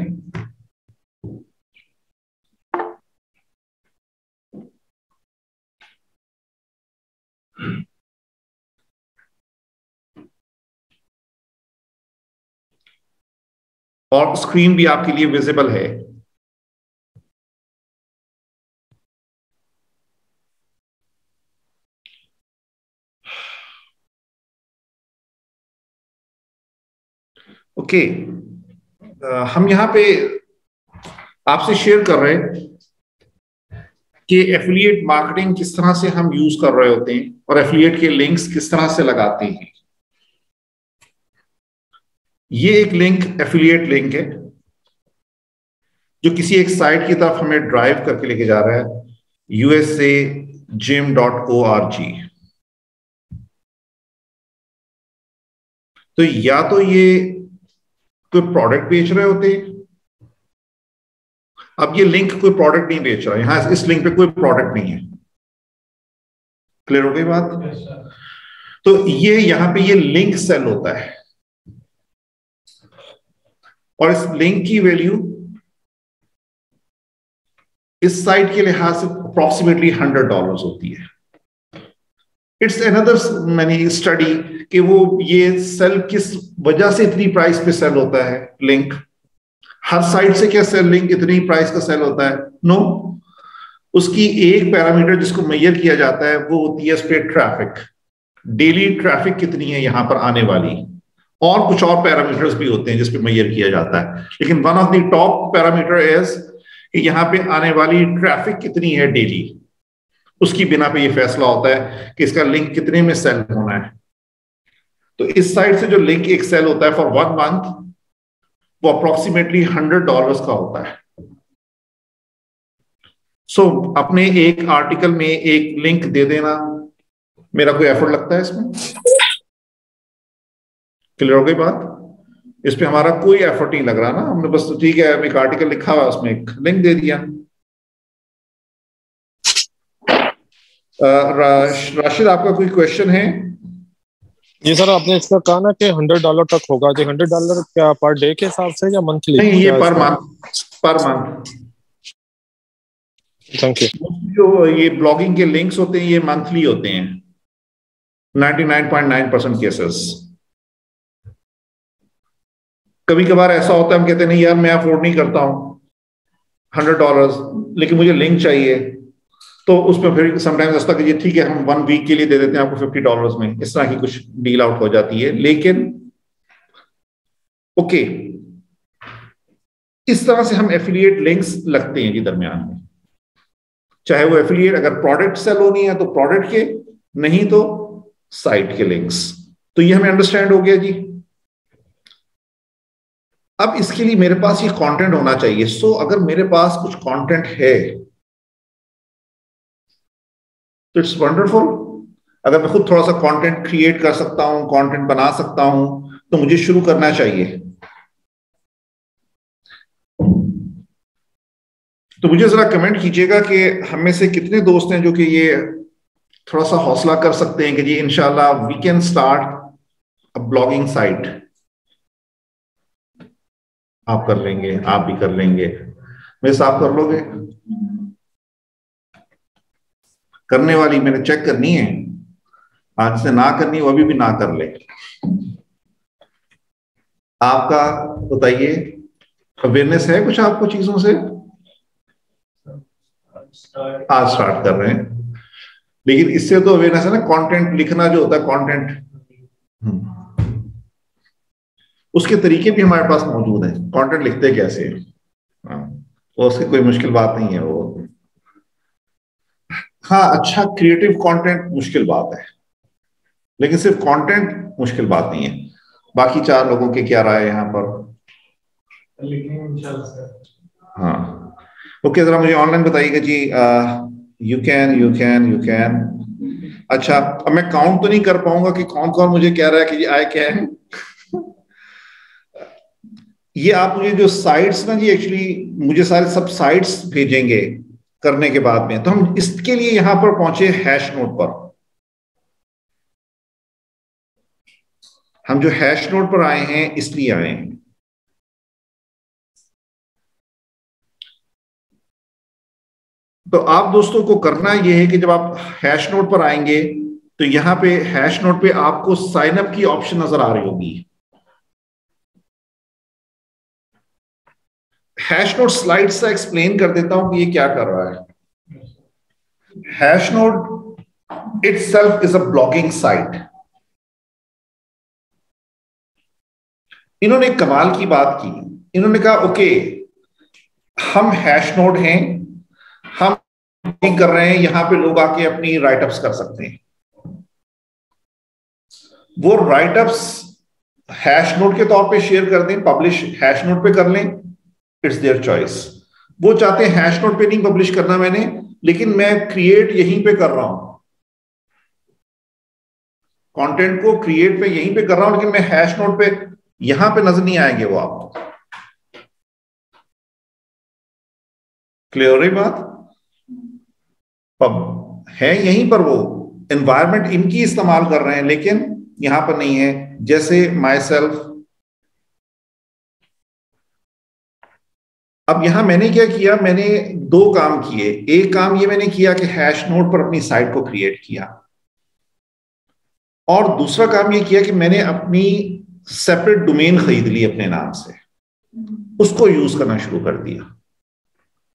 और स्क्रीन भी आपके लिए विजिबल है। Okay okay. uh, हम यहाँ पे आपसे शेयर कर रहे हैं कि एफिलिएट मार्केटिंग किस तरह से हम यूज कर रहे होते हैं और एफिलिएट के लिंक्स किस तरह से लगाते हैं। ये एक लिंक एफिलिएट लिंक है जो किसी एक साइट की तरफ हमें ड्राइव करके लेके जा रहा है, u s a gym dot org। तो या तो ये कोई प्रोडक्ट बेच रहे होते हैं, अब ये लिंक कोई प्रोडक्ट नहीं बेच रहा है, यहां इस लिंक पे कोई प्रोडक्ट नहीं है। क्लियर हो गई बात? yes, तो ये यहां पे ये लिंक सेल होता है और इस लिंक की वैल्यू इस साइट के लिहाज से अप्रोक्सीमेटली हंड्रेड डॉलर्स होती है। इट्स अनदर मैनी स्टडी कि वो ये सेल किस वजह से इतनी प्राइस पे सेल होता है लिंक, हर साइट से क्या सेल लिंक इतनी प्राइस का सेल होता है? No no. उसकी एक पैरामीटर जिसको मेजर किया जाता है वो होती है स्ट्रेट ट्रैफिक, डेली ट्रैफिक कितनी है यहाँ पर आने वाली, और कुछ और पैरामीटर्स भी होते हैं जिसपे मेजर किया जाता है, लेकिन one of the top parameter is कि यहाँ पे आने वाली ट्रैफिक कितनी है डेली। उसकी बिना पे ये फैसला होता है कि इसका लिंक कितने में सेल होना है। तो इस साइड से जो लिंक एक सेल होता है फॉर वन मंथ वो अप्रोक्सीमेटली हंड्रेड डॉलर्स का होता है। सो so, अपने एक आर्टिकल में एक लिंक दे देना, मेरा कोई एफर्ट लगता है इसमें? क्लियर हो गई बात? इस पे हमारा कोई एफर्ट नहीं लग रहा ना, हमने बस ठीक है एक आर्टिकल लिखा हुआ उसमें एक लिंक दे दिया। राशिद, आपका कोई क्वेश्चन है? जी सर, आपने इसका कहा ना कि हंड्रेड डॉलर तक होगा जी। हंड्रेड डॉलर क्या पर डे के हिसाब से या मंथली? नहीं, ये per month, per month. Thank you. जो ये ब्लॉगिंग के लिंक्स होते हैं ये मंथली होते हैं निन्यानवे पॉइंट नौ परसेंट केसेस। कभी कभार ऐसा होता है हम कहते हैं नहीं यार मैं अफोर्ड नहीं करता हूँ हंड्रेड डॉलर्स, लेकिन मुझे लिंक चाहिए, तो उसमें फिर समटाइम्स ऐसा कि ठीक है हम वन वीक के लिए दे देते हैं आपको फिफ्टी डॉलर्स में, इस तरह की कुछ डील आउट हो जाती है। लेकिन ओके, इस तरह से हम एफिलिएट लिंक्स लगते हैं जी दरमियान में। चाहे वो एफिलिएट, अगर प्रोडक्ट सेल होनी है तो प्रोडक्ट के, नहीं तो साइट के लिंक्स। तो ये हमें अंडरस्टैंड हो गया जी। अब इसके लिए मेरे पास ये कंटेंट होना चाहिए। सो अगर मेरे पास कुछ कंटेंट है तो इट्स वंडरफुल। अगर मैं खुद थोड़ा सा कंटेंट क्रिएट कर सकता हूं, कंटेंट बना सकता हूं, तो मुझे शुरू करना चाहिए। तो मुझे जरा कमेंट कीजिएगा कि हम में से कितने दोस्त हैं जो कि ये थोड़ा सा हौसला कर सकते हैं कि जी इंशाल्लाह we can start a blogging site. आप कर लेंगे, आप भी कर लेंगे, मेरे साथ कर लोगे, करने वाली मैंने चेक करनी है, आज से ना करनी वो अभी भी ना कर ले। आपका बताइए, अवेयरनेस है कुछ आपको चीजों से? आज स्टार्ट कर रहे हैं, लेकिन इससे तो अवेयरनेस है ना। कंटेंट लिखना जो होता है, कंटेंट उसके तरीके भी हमारे पास मौजूद हैं, कंटेंट लिखते कैसे हैं, तो उसकी कोई मुश्किल बात नहीं है वो। हाँ, अच्छा क्रिएटिव कंटेंट मुश्किल बात है, लेकिन सिर्फ कंटेंट मुश्किल बात नहीं है। बाकी चार लोगों के क्या राय है यहाँ पर? इंशाल्लाह हाँ, ओके। जरा मुझे ऑनलाइन बताइएगा जी। You can you can you can अच्छा, अब मैं काउंट तो नहीं कर पाऊंगा कि कौन कौन मुझे कह रहा है कि आई कैन। ये आप मुझे जो साइट्स ना जी, एक्चुअली मुझे सारे सब साइट्स भेजेंगे करने के बाद में। तो हम इसके लिए यहां पर पहुंचे हैशनोड पर। हम जो हैशनोड पर आए हैं इसलिए आए हैं। तो आप दोस्तों को करना यह है कि जब आप हैश नोट पर आएंगे तो यहां पे हैश नोट पे आपको साइन अप की ऑप्शन नजर आ रही होगी। हैश नोट स्लाइड से एक्सप्लेन कर देता हूं कि ये क्या कर रहा है। Hashnode itself is a blogging site. इन्होंने कमाल की बात की, इन्होंने कहा ओके हम हैश नोट हैं, हम कर रहे हैं, यहां पे लोग आके अपनी राइटअप्स कर सकते हैं। वो राइटअप्स हैश नोट के तौर पे शेयर कर दें, पब्लिश हैश नोट पे कर लें, इट्स देयर चॉइस। वो चाहते हैं हैश नोट पे नहीं पब्लिश करना मैंने, लेकिन मैं क्रिएट यहीं पे कर रहा हूं, कंटेंट को क्रिएट पे यहीं पे कर रहा हूं, लेकिन मैं हैश नोट पे यहां पे नजर नहीं आएंगे वो आपको। क्लियर हो रही बात? पब है यहीं पर, वो एनवायरनमेंट इनकी इस्तेमाल कर रहे हैं लेकिन यहां पर नहीं है। जैसे माई सेल्फ, अब यहां मैंने क्या किया, मैंने दो काम किए। एक काम ये मैंने किया कि हैश नोट पर अपनी साइट को क्रिएट किया, और दूसरा काम ये किया कि मैंने अपनी सेपरेट डोमेन खरीद ली अपने नाम से, उसको यूज करना शुरू कर दिया।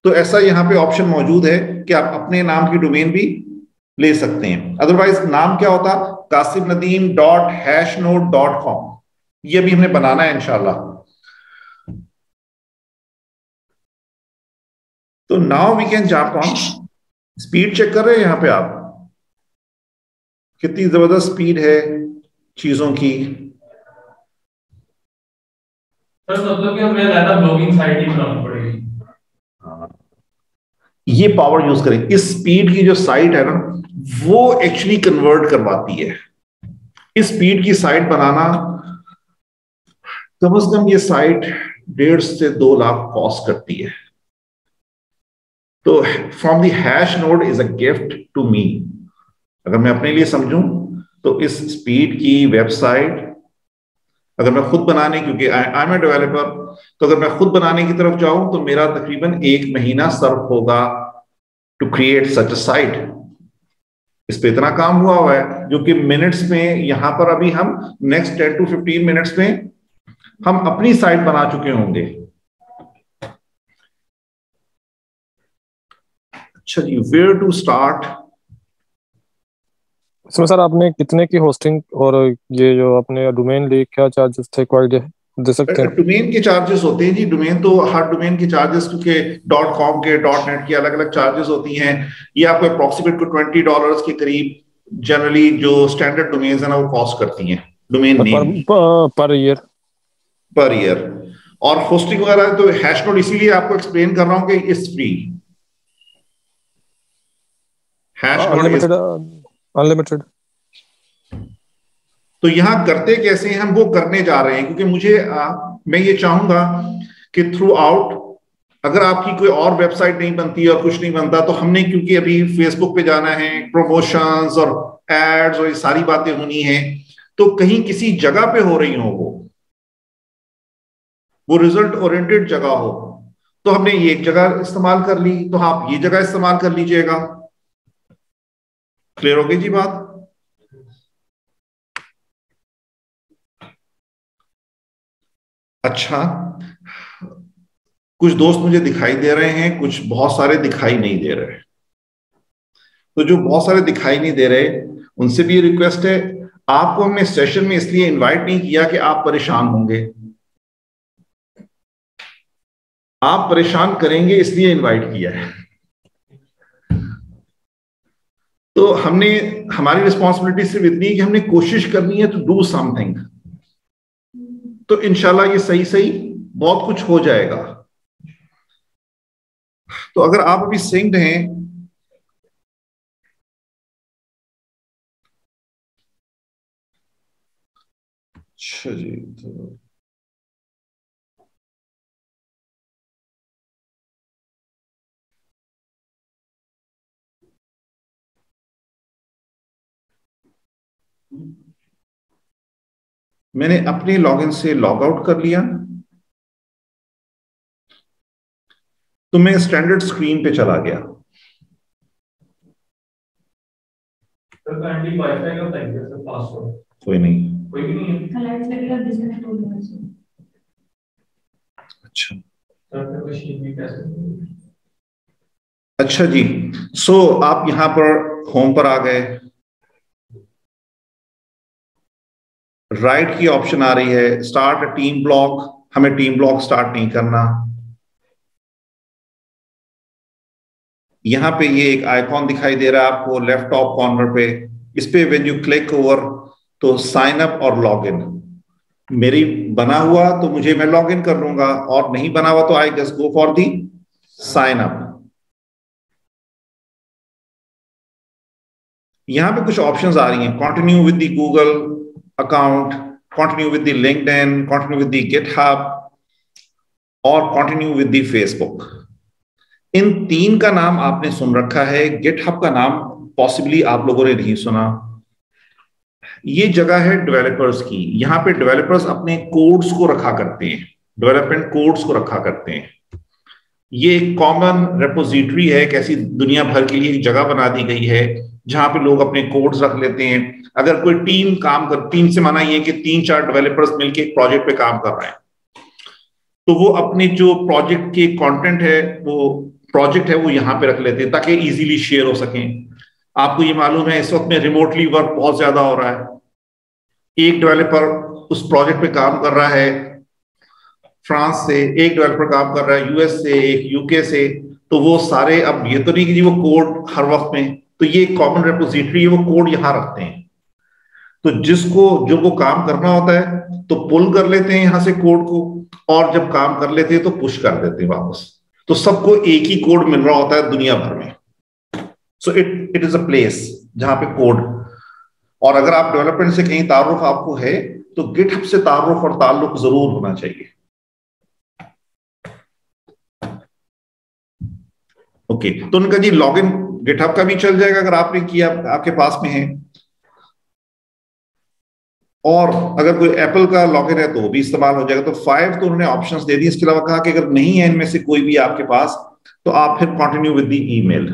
तो ऐसा यहाँ पे ऑप्शन मौजूद है कि आप अपने नाम की डोमेन भी ले सकते हैं। अदरवाइज नाम क्या होता, Qasim Nadeem dot Hashnode dot com. यह भी हमने बनाना है इंशाल्लाह। तो now we can jump on. Speed check कर रहे हैं यहाँ पे आप, कितनी जबरदस्त स्पीड है चीजों की। ये पावर यूज करें, इस स्पीड की जो साइट है ना वो एक्चुअली कन्वर्ट करवाती है। इस स्पीड की साइट बनाना कम से कम ये साइट डेढ़ से दो लाख कॉस्ट करती है। तो from the Hashnode is a gift to me. अगर मैं अपने लिए समझूं तो इस स्पीड की वेबसाइट अगर मैं खुद बनाने, क्योंकि आई एम ए डेवलपर, तो अगर मैं खुद बनाने की तरफ जाऊं तो मेरा तकरीबन एक महीना सर्व होगा to create such a site. इस पे इतना काम हुआ हुआ है जो कि मिनट्स में यहाँ पर अभी हम next ten to fifteen minutes में हम अपनी साइट बना चुके होंगे। अच्छा जी, वेयर टू स्टार्ट। सर आपने कितने की होस्टिंग और ये जो आपने डोमेन ली, क्या चार्जेस थे, क्वालिटी है? दे सकते हैं। डोमेन के चार्जेस होते हैं जी, डोमेन तो हर डोमेन के चार्जेस क्योंकि डॉट कॉम के डॉट नेट के अलग अलग चार्जेस होती हैं। ये आपको अप्रोक्सीमेट को ट्वेंटी डॉलर्स के करीब जनरली जो स्टैंडर्ड डोमेन्स हैं ना वो कॉस्ट करती हैं डोमेन नेम पर ईयर पर ईयर। और होस्टिंग वगैरह तो हैशनोड इसीलिए आपको एक्सप्लेन कर रहा हूँ कि इट्स फ्री, अनलिमिटेड। तो यहाँ करते कैसे हम वो करने जा रहे हैं, क्योंकि मुझे आ, मैं ये चाहूंगा कि थ्रू आउट अगर आपकी कोई और वेबसाइट नहीं बनती और कुछ नहीं बनता तो हमने क्योंकि अभी फेसबुक पे जाना है, प्रमोशंस और एड्स और ये सारी बातें होनी हैं, तो कहीं किसी जगह पे हो रही हो वो वो रिजल्ट ओरिएंटेड जगह हो, तो हमने ये एक जगह इस्तेमाल कर ली तो आप ये जगह इस्तेमाल कर लीजिएगा। क्लियर हो गई जी बात? अच्छा, कुछ दोस्त मुझे दिखाई दे रहे हैं, कुछ बहुत सारे दिखाई नहीं दे रहे, तो जो बहुत सारे दिखाई नहीं दे रहे उनसे भी ये रिक्वेस्ट है, आपको हमने सेशन में इसलिए इनवाइट नहीं किया कि आप परेशान होंगे, आप परेशान करेंगे इसलिए इनवाइट किया है। तो हमने हमारी रिस्पॉन्सिबिलिटी सिर्फ इतनी है कि हमने कोशिश करनी है टू डू समथिंग, तो इंशाल्लाह ये सही सही बहुत कुछ हो जाएगा। तो अगर आप अभी सिंक्ड हैं अच्छा जी, तो मैंने अपने लॉगिन से लॉग आउट कर लिया तो मैं स्टैंडर्ड स्क्रीन पे चला गया। कोई नहीं, कोई भी नहीं। अच्छा अच्छा जी, सो so, आप यहां पर होम पर आ गए, राइट right की ऑप्शन आ रही है, स्टार्ट टीम ब्लॉक। हमें टीम ब्लॉक स्टार्ट नहीं करना, यहां पे ये एक आइकॉन दिखाई दे रहा है आपको लेफ्ट टॉप कॉर्नर पे, इस पे व्हेन यू क्लिक ओवर तो साइन अप और लॉग इन। मेरी बना हुआ तो मुझे मैं लॉग इन कर लूंगा और नहीं बना हुआ तो I just go for the sign up. यहां पे कुछ ऑप्शंस आ रही हैं, continue with the Google account, continue with the LinkedIn, continue with the GitHub और कंटिन्यू विद द फेसबुक। इन तीन का नाम आपने सुन रखा है, गिटहब का नाम पॉसिबली आप लोगों ने नहीं सुना। ये जगह है डेवलपर्स की, यहाँ पे डेवलपर्स अपने कोड्स को रखा करते हैं, डेवलपमेंट कोड्स को रखा करते हैं। ये एक कॉमन रेपोजिटरी है, कैसी दुनिया भर के लिए एक जगह बना दी गई है जहां पे लोग अपने कोड्स रख लेते हैं। अगर कोई टीम काम कर, टीम से माना ये कि तीन चार डेवलपर्स मिलकर एक प्रोजेक्ट पे काम कर रहे हैं, तो वो अपने जो प्रोजेक्ट के कंटेंट है वो प्रोजेक्ट है वो यहाँ पे रख लेते हैं ताकि इजीली शेयर हो सकें। आपको ये मालूम है इस वक्त में रिमोटली वर्क बहुत ज्यादा हो रहा है, एक डेवलपर उस प्रोजेक्ट पे काम कर रहा है फ्रांस से, एक डेवलपर काम कर रहा है यूएस से, एक यूके से, तो वो सारे अब ये तो नहीं कि वो कोड हर वक्त में, तो ये कॉमन रेपोजिटरी है, वो कोड यहाँ रखते हैं। तो जिसको जो वो काम करना होता है तो पुल कर लेते हैं यहाँ से कोड को, और जब काम कर लेते हैं तो पुश कर देते हैं वापस, तो सबको एक ही कोड मिल रहा होता है दुनिया भर में। So it it is a place जहां पे कोड, और अगर आप डेवलपमेंट से कहीं तारुफ आपको है तो गिटहब से तारुफ और ताल्लुक जरूर होना चाहिए। ओके okay, तो उनका जी लॉग इन गिटहब का भी चल जाएगा अगर आपने किया, आपके पास में है। और अगर कोई एप्पल का लॉगिन है तो वो भी इस्तेमाल हो जाएगा। तो फाइव तो उन्होंने ऑप्शंस दे दी। इसके अलावा कहा कि अगर नहीं है इनमें से कोई भी आपके पास तो आप फिर कंटिन्यू विद द ईमेल।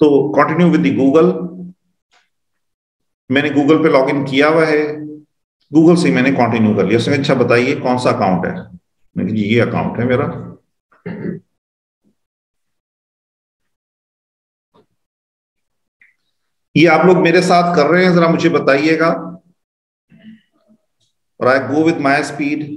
तो कंटिन्यू विद द गूगल, मैंने गूगल पे लॉगिन किया हुआ है, गूगल से मैंने कंटिन्यू कर लिया। उसने अच्छा बताइए कौन सा अकाउंट है, मैंने कहा ये अकाउंट है मेरा। ये आप लोग मेरे साथ कर रहे हैं, जरा मुझे बताइएगा or I go with my speed.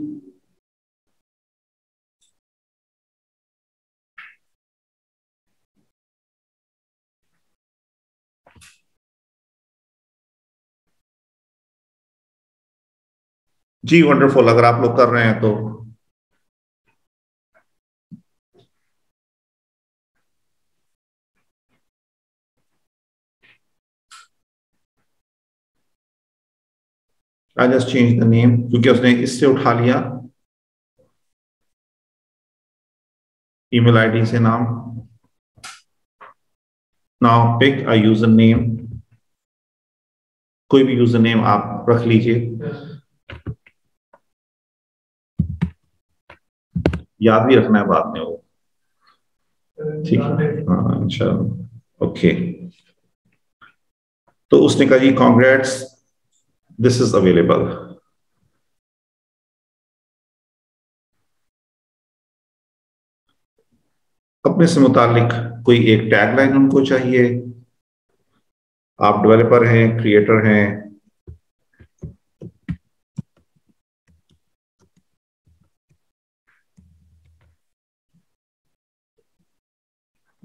जी वंडरफुल, अगर आप लोग कर रहे हैं तो I just change the name क्योंकि उसने इससे उठा लिया ईमेल आईडी से नाम. Now pick a user name, कोई भी यूजर नेम आप रख लीजिए. याद भी रखना है बाद में वो, ठीक है. हाँ इंशाल्लाह. ओके, तो उसने कहा जी कॉन्ग्रेट्स, दिस इज अवेलेबल. अपने से मुतालिक कोई एक टैगलाइन उनको चाहिए. आप डेवलपर हैं, क्रिएटर हैं,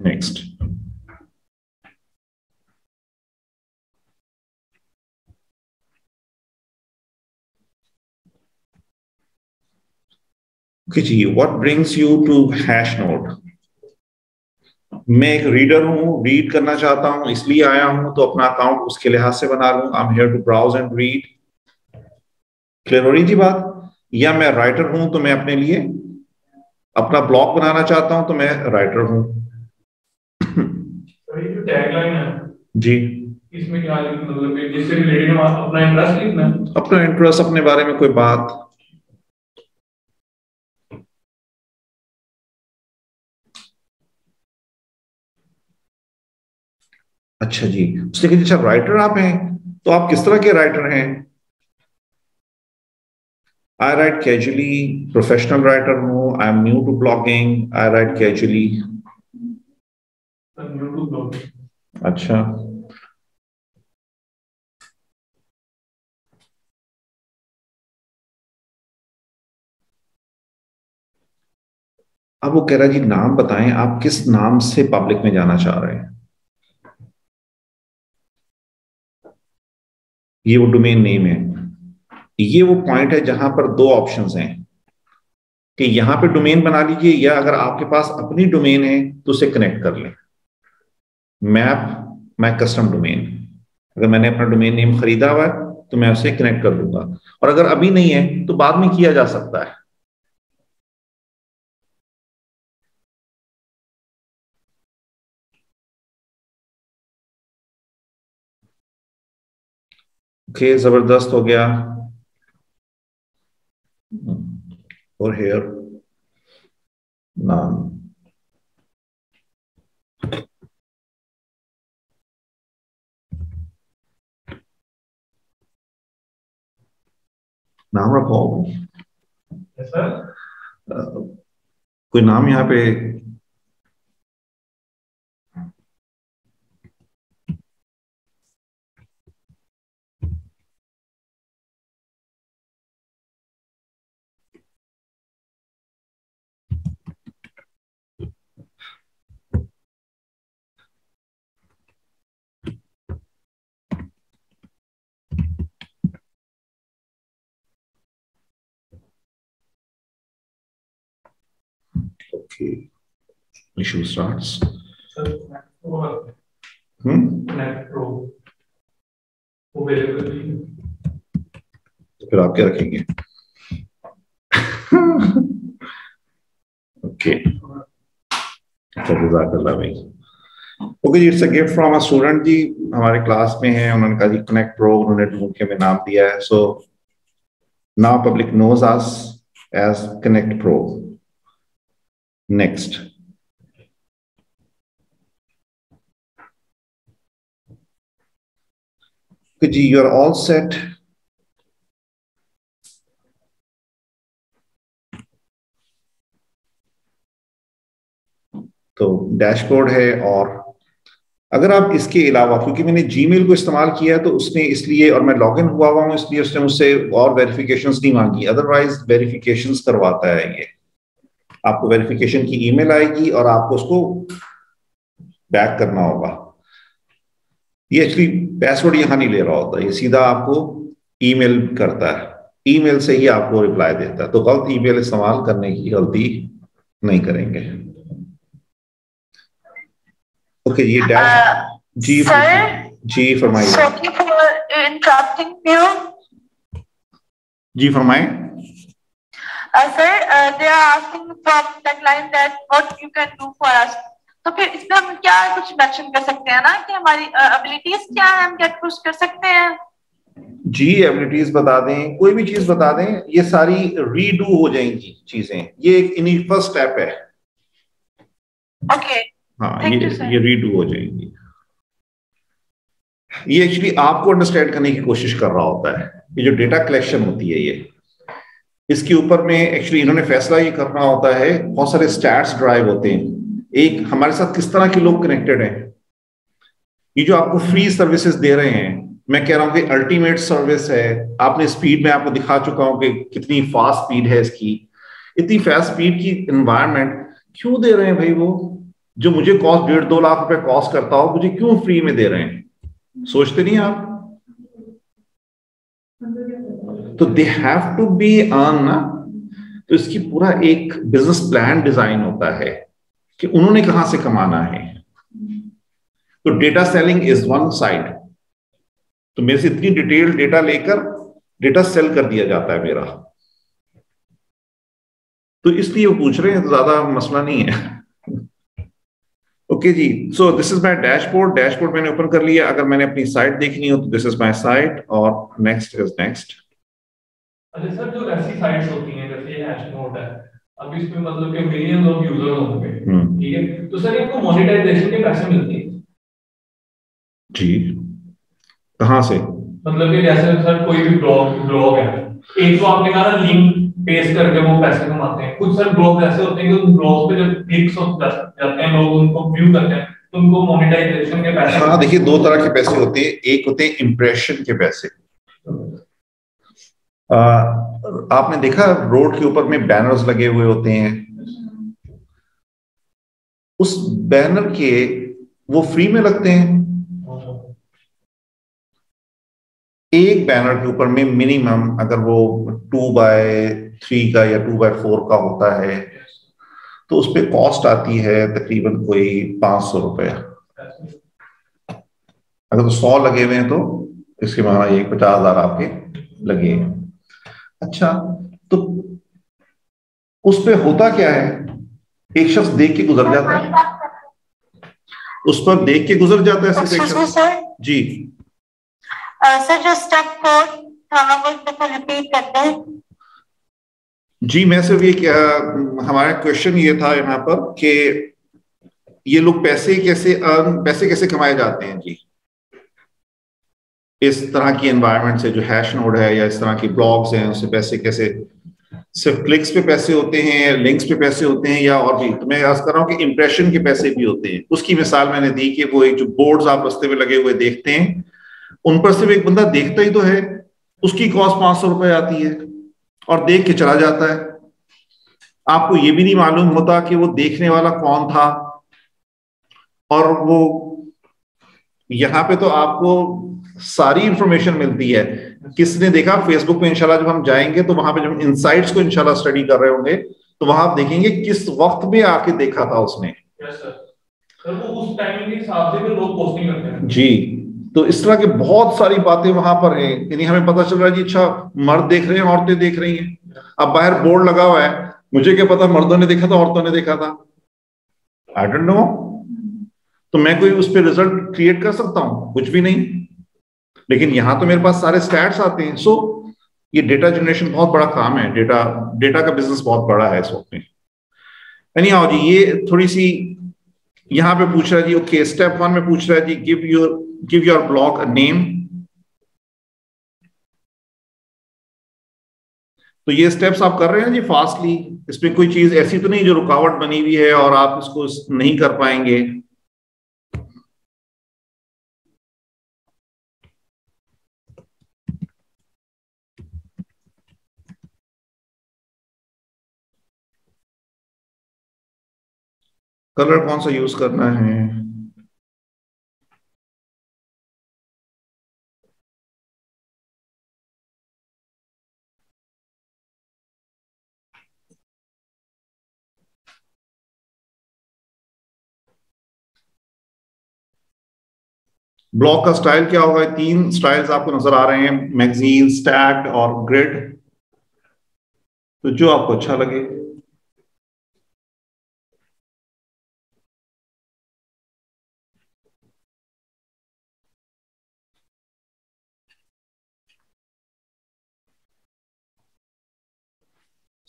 नेक्स्ट. ओके जी, what brings you to Hashnode? मैं एक रीडर हूं, रीड करना चाहता हूं, इसलिए आया हूं, तो अपना अकाउंट उसके लिहाज से बना लूं. I am here to browse and read. Clear हो रही जी बात? या मैं राइटर हूं तो मैं अपने लिए अपना ब्लॉग बनाना चाहता हूं, तो मैं राइटर हूं. ये जो टैगलाइन है जी, इसमें क्या मतलब है? जिससे रिलेटेड हम अपना इंटरेस्ट लिखना है, अपना इंटरेस्ट, अपने बारे में कोई बात. अच्छा जी, उसने कहा अच्छा राइटर आप हैं, तो आप किस तरह के राइटर हैं? I write casually, professional writer हूँ, I am new to blogging, I write casually. I'm new to blogging. अच्छा, अब वो कह रहा जी नाम बताएं, आप किस नाम से पब्लिक में जाना चाह रहे हैं? ये वो डोमेन नेम है. ये वो पॉइंट है जहां पर दो ऑप्शंस हैं कि यहां पे डोमेन बना लीजिए, या अगर आपके पास अपनी डोमेन है तो उसे कनेक्ट कर लें. मैप माय कस्टम डोमेन, अगर मैंने अपना डोमेन नेम खरीदा हुआ है तो मैं उसे कनेक्ट कर दूंगा, और अगर अभी नहीं है तो बाद में किया जा सकता है. ओके, जबरदस्त हो गया. और हेयर नाम, नाम रखो. yes, sir. uh, कोई नाम यहाँ पे issue starts. Hmm? फिर आप क्या रखेंगे? ओके, ओके जी, it's a gift from a student. जी हमारे क्लास में है, उन्होंने कहा जी कनेक्ट प्रो, उन्होंने ढूंढ के में नाम दिया है. So now public knows us as connect pro. Next, जी यू आर ऑल सेट. तो डैशबोर्ड है और अगर आप इसके अलावा, क्योंकि मैंने जीमेल को इस्तेमाल किया है तो उसने इसलिए, और मैं लॉगिन हुआ हुआ हूँ इसलिए उसने मुझसे और वेरिफिकेशंस नहीं मांगी, अदरवाइज वेरिफिकेशंस करवाता है ये। आपको वेरिफिकेशन की ईमेल आएगी और आपको उसको बैक करना होगा। ये एक्चुअली पासवर्ड यहाँ नहीं ले रहा होता, ये सीधा आपको ईमेल करता है, ईमेल से ही आपको रिप्लाई देता है। तो गलत ईमेल इस्तेमाल करने की गलती नहीं करेंगे। Okay, ये डैश जी जी फरमाइए। Sorry for interrupting you. जी फरमाएं। Sir, they are asking from that line that what you can do for us. तो फिर इसमें हम क्या कुछ मेंशन कर सकते हैं ना कि हमारी एबिलिटीज uh, क्या है, हम क्या कुछ कर सकते हैं? जी, एबिलिटीज बता दें, कोई भी चीज बता दें, ये सारी रीडू हो जाएंगी चीजें। ये एक इनी फर्स्ट स्टेप है। Okay okay. हाँ, ये ये रीडू हो जाएंगी। ये एक्चुअली आपको अंडरस्टैंड करने की कोशिश कर रहा होता है। ये जो डेटा कलेक्शन होती है, ये इसके ऊपर में एक्चुअली इन्होंने फैसला ये करना होता है। बहुत सारे स्टैट्स ड्राइव होते हैं, एक हमारे साथ किस तरह के लोग कनेक्टेड हैं। ये जो आपको फ्री सर्विसेज दे रहे हैं, मैं कह रहा हूँ कि अल्टीमेट सर्विस है। आपने स्पीड में आपको दिखा चुका हूँ कि कितनी फास्ट स्पीड है इसकी। इतनी फास्ट स्पीड की एनवायरनमेंट क्यों दे रहे हैं भाई? वो जो मुझे कॉस्ट डेढ़ दो लाख रुपए कॉस्ट करता हो, मुझे क्यों फ्री में दे रहे हैं? सोचते नहीं आप? तो they have to be on ना। तो इसकी पूरा एक बिजनेस प्लान डिजाइन होता है कि उन्होंने कहां से कमाना है। तो data selling is one side. तो मेरे से इतनी डिटेल डेटा लेकर डेटा सेल कर दिया जाता है मेरा। तो इसलिए वो पूछ रहे हैं, तो ज्यादा मसला नहीं है। ओके जी, so this is my dashboard. Dashboard मैंने ओपन कर लिया। अगर मैंने अपनी साइट देखनी हो तो दिस इज माय साइट और नेक्स्ट इज नेक्स्ट। अरे सर, जो ऐसी साइट्स होती हैं जैसे हैशनोड है, अब इसमें मतलब कि मिलियन लोग यूजर होंगे, ठीक है? तो सर इनको मोनेटाइजेशन के पैसे मिलते हैं जी? कहां से? मतलब कि जैसे सर कोई भी ब्लॉग ब्लॉग है, एक तो आपने कहा लिंक पेस्ट करके वो पैसे कमाते हैं। कुछ सर ब्लॉग ऐसे होते हैं कि उन ब्लॉग पे जब क्लिक्स होता जाते हैं, लोग उनको व्यू करते हैं, तो उनको मोनेटाइजेशन के पैसे। हाँ देखिए, दो तरह के पैसे होते हैं। एक होते हैं इंप्रेशन के पैसे। आ, आपने देखा रोड के ऊपर में बैनर्स लगे हुए होते हैं, उस बैनर के वो फ्री में लगते हैं। एक बैनर के ऊपर में मिनिमम अगर वो टू बाय थ्री का या टू बाय फोर का होता है तो उस पर कॉस्ट आती है तकरीबन कोई पांच सौ रुपये। अगर तो सौ लगे हुए हैं तो इसके माना ये पचास हजार आपके लगे हैं। अच्छा, तो उस पर होता क्या है? एक शख्स देख के गुजर जाता है, उस पर देख के गुजर जाता है सिर्फ एक शख्स। जी सर, जो स्टक कोड था वो तो रिपीट करते हैं। जी, मैं सिर्फ ये क्या, हमारा क्वेश्चन ये था यहाँ पर कि ये लोग पैसे कैसे अर्न पैसे कैसे कमाए जाते हैं जी, इस तरह की एनवायरनमेंट से। जो हैशनोड है या इस तरह की ब्लॉग्स हैं, उससे पैसे कैसे? सिर्फ क्लिक्स पे पैसे होते हैं, लिंक्स पे पैसे होते हैं, या और भी? तो मैं याद कर रहा हूँ कि इम्प्रेशन के पैसे भी होते हैं। उसकी मिसाल मैंने दी कि वो एक जो बोर्ड्स आप रस्ते में लगे हुए देखते हैं, उन पर सिर्फ एक बंदा देखता ही तो है, उसकी कॉस्ट पांच सौ रुपए आती है और देख के चला जाता है। आपको यह भी नहीं मालूम होता कि वो देखने वाला कौन था। और वो यहाँ पे तो आपको सारी इंफॉर्मेशन मिलती है, किसने देखा। फेसबुक पे इंशाल्लाह जब हम जाएंगे तो वहां पे जब इनसाइट्स को इंशाल्लाह स्टडी कर रहे होंगे तो वहां आप देखेंगे किस वक्त में आके देखा था उसने। yes, sir. Sir, वो उस टाइमिंग के हिसाब से भी लोग पोस्टिंग करते हैं जी। तो इस तरह की बहुत सारी बातें वहां पर हैं। यानी हमें पता चल रहा है जी, अच्छा मर्द देख रहे हैं, औरतें देख रही हैं। अब बाहर बोर्ड लगा हुआ है, मुझे क्या पता मर्दों ने देखा था औरतों ने देखा था, आई डोंट नो। तो मैं कोई उस पर रिजल्ट क्रिएट कर सकता हूं? कुछ भी नहीं। लेकिन यहाँ तो मेरे पास सारे स्टैट्स आते हैं। सो ये डेटा जनरेशन बहुत बड़ा काम है, डेटा डेटा का बिजनेस बहुत बड़ा है इस वक्त में। यानी आओ जी, ये थोड़ी सी यहाँ पे पूछ रहा है जी। ओके, स्टेप वन में पूछ रहा है जी, give your give your blog a name। तो ये स्टेप्स आप कर रहे हैं जी फास्टली। इसमें कोई चीज ऐसी तो नहीं जो रुकावट बनी हुई है और आप इसको नहीं कर पाएंगे। कलर कौन सा यूज करना है। ब्लॉक का स्टाइल क्या होगा। तीन स्टाइल्स आपको नजर आ रहे हैं, मैगजीन, स्टैक्ड और ग्रिड, तो जो आपको अच्छा लगे।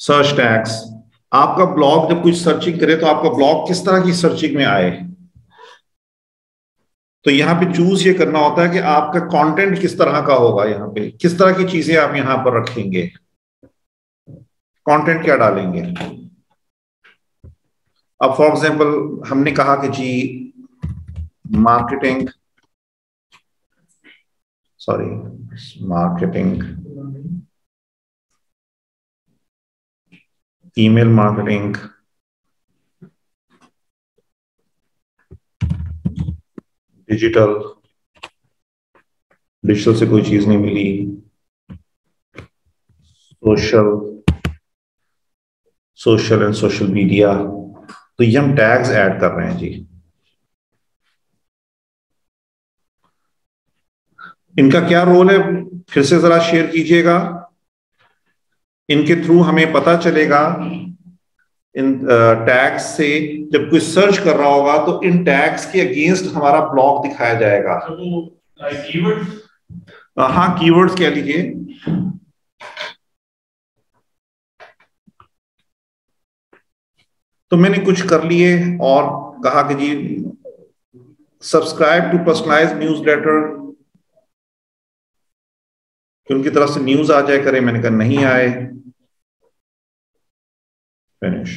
सर्च टैग्स, आपका ब्लॉग जब कुछ सर्चिंग करे तो आपका ब्लॉग किस तरह की सर्चिंग में आए, तो यहाँ पे चूज ये करना होता है कि आपका कंटेंट किस तरह का होगा, यहाँ पे किस तरह की चीजें आप यहाँ पर रखेंगे, कंटेंट क्या डालेंगे। अब फॉर एग्जांपल हमने कहा कि जी marketing sorry marketing email marketing digital, digital से कोई चीज नहीं मिली, social, social and social media, तो ये हम टैग्स ऐड कर रहे हैं जी। इनका क्या रोल है फिर से जरा शेयर कीजिएगा, इनके थ्रू हमें पता चलेगा इन टैग्स uh, से जब कोई सर्च कर रहा होगा तो इन टैग्स के अगेंस्ट हमारा ब्लॉग दिखाया जाएगा। तो हाँ कीवर्ड्स कह लीजिए, तो मैंने कुछ कर लिए और कहा कि जी सब्सक्राइब टू पर्सनलाइज न्यूज़लेटर, कि उनकी तरफ से न्यूज आ जाए करे, मैंने कहा नहीं आए, फिनिश।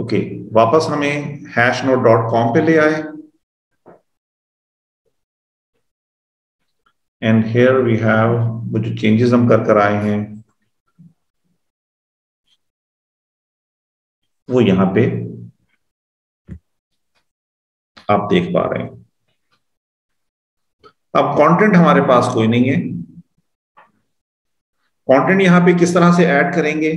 ओके okay, वापस हमें हैशनोड डॉट कॉम पे ले आए एंड हेयर वी हैव वो जो चेंजेस हम कर कर आए हैं वो यहां पे आप देख पा रहे हैं। अब कंटेंट हमारे पास कोई नहीं है, कंटेंट यहां पे किस तरह से ऐड करेंगे।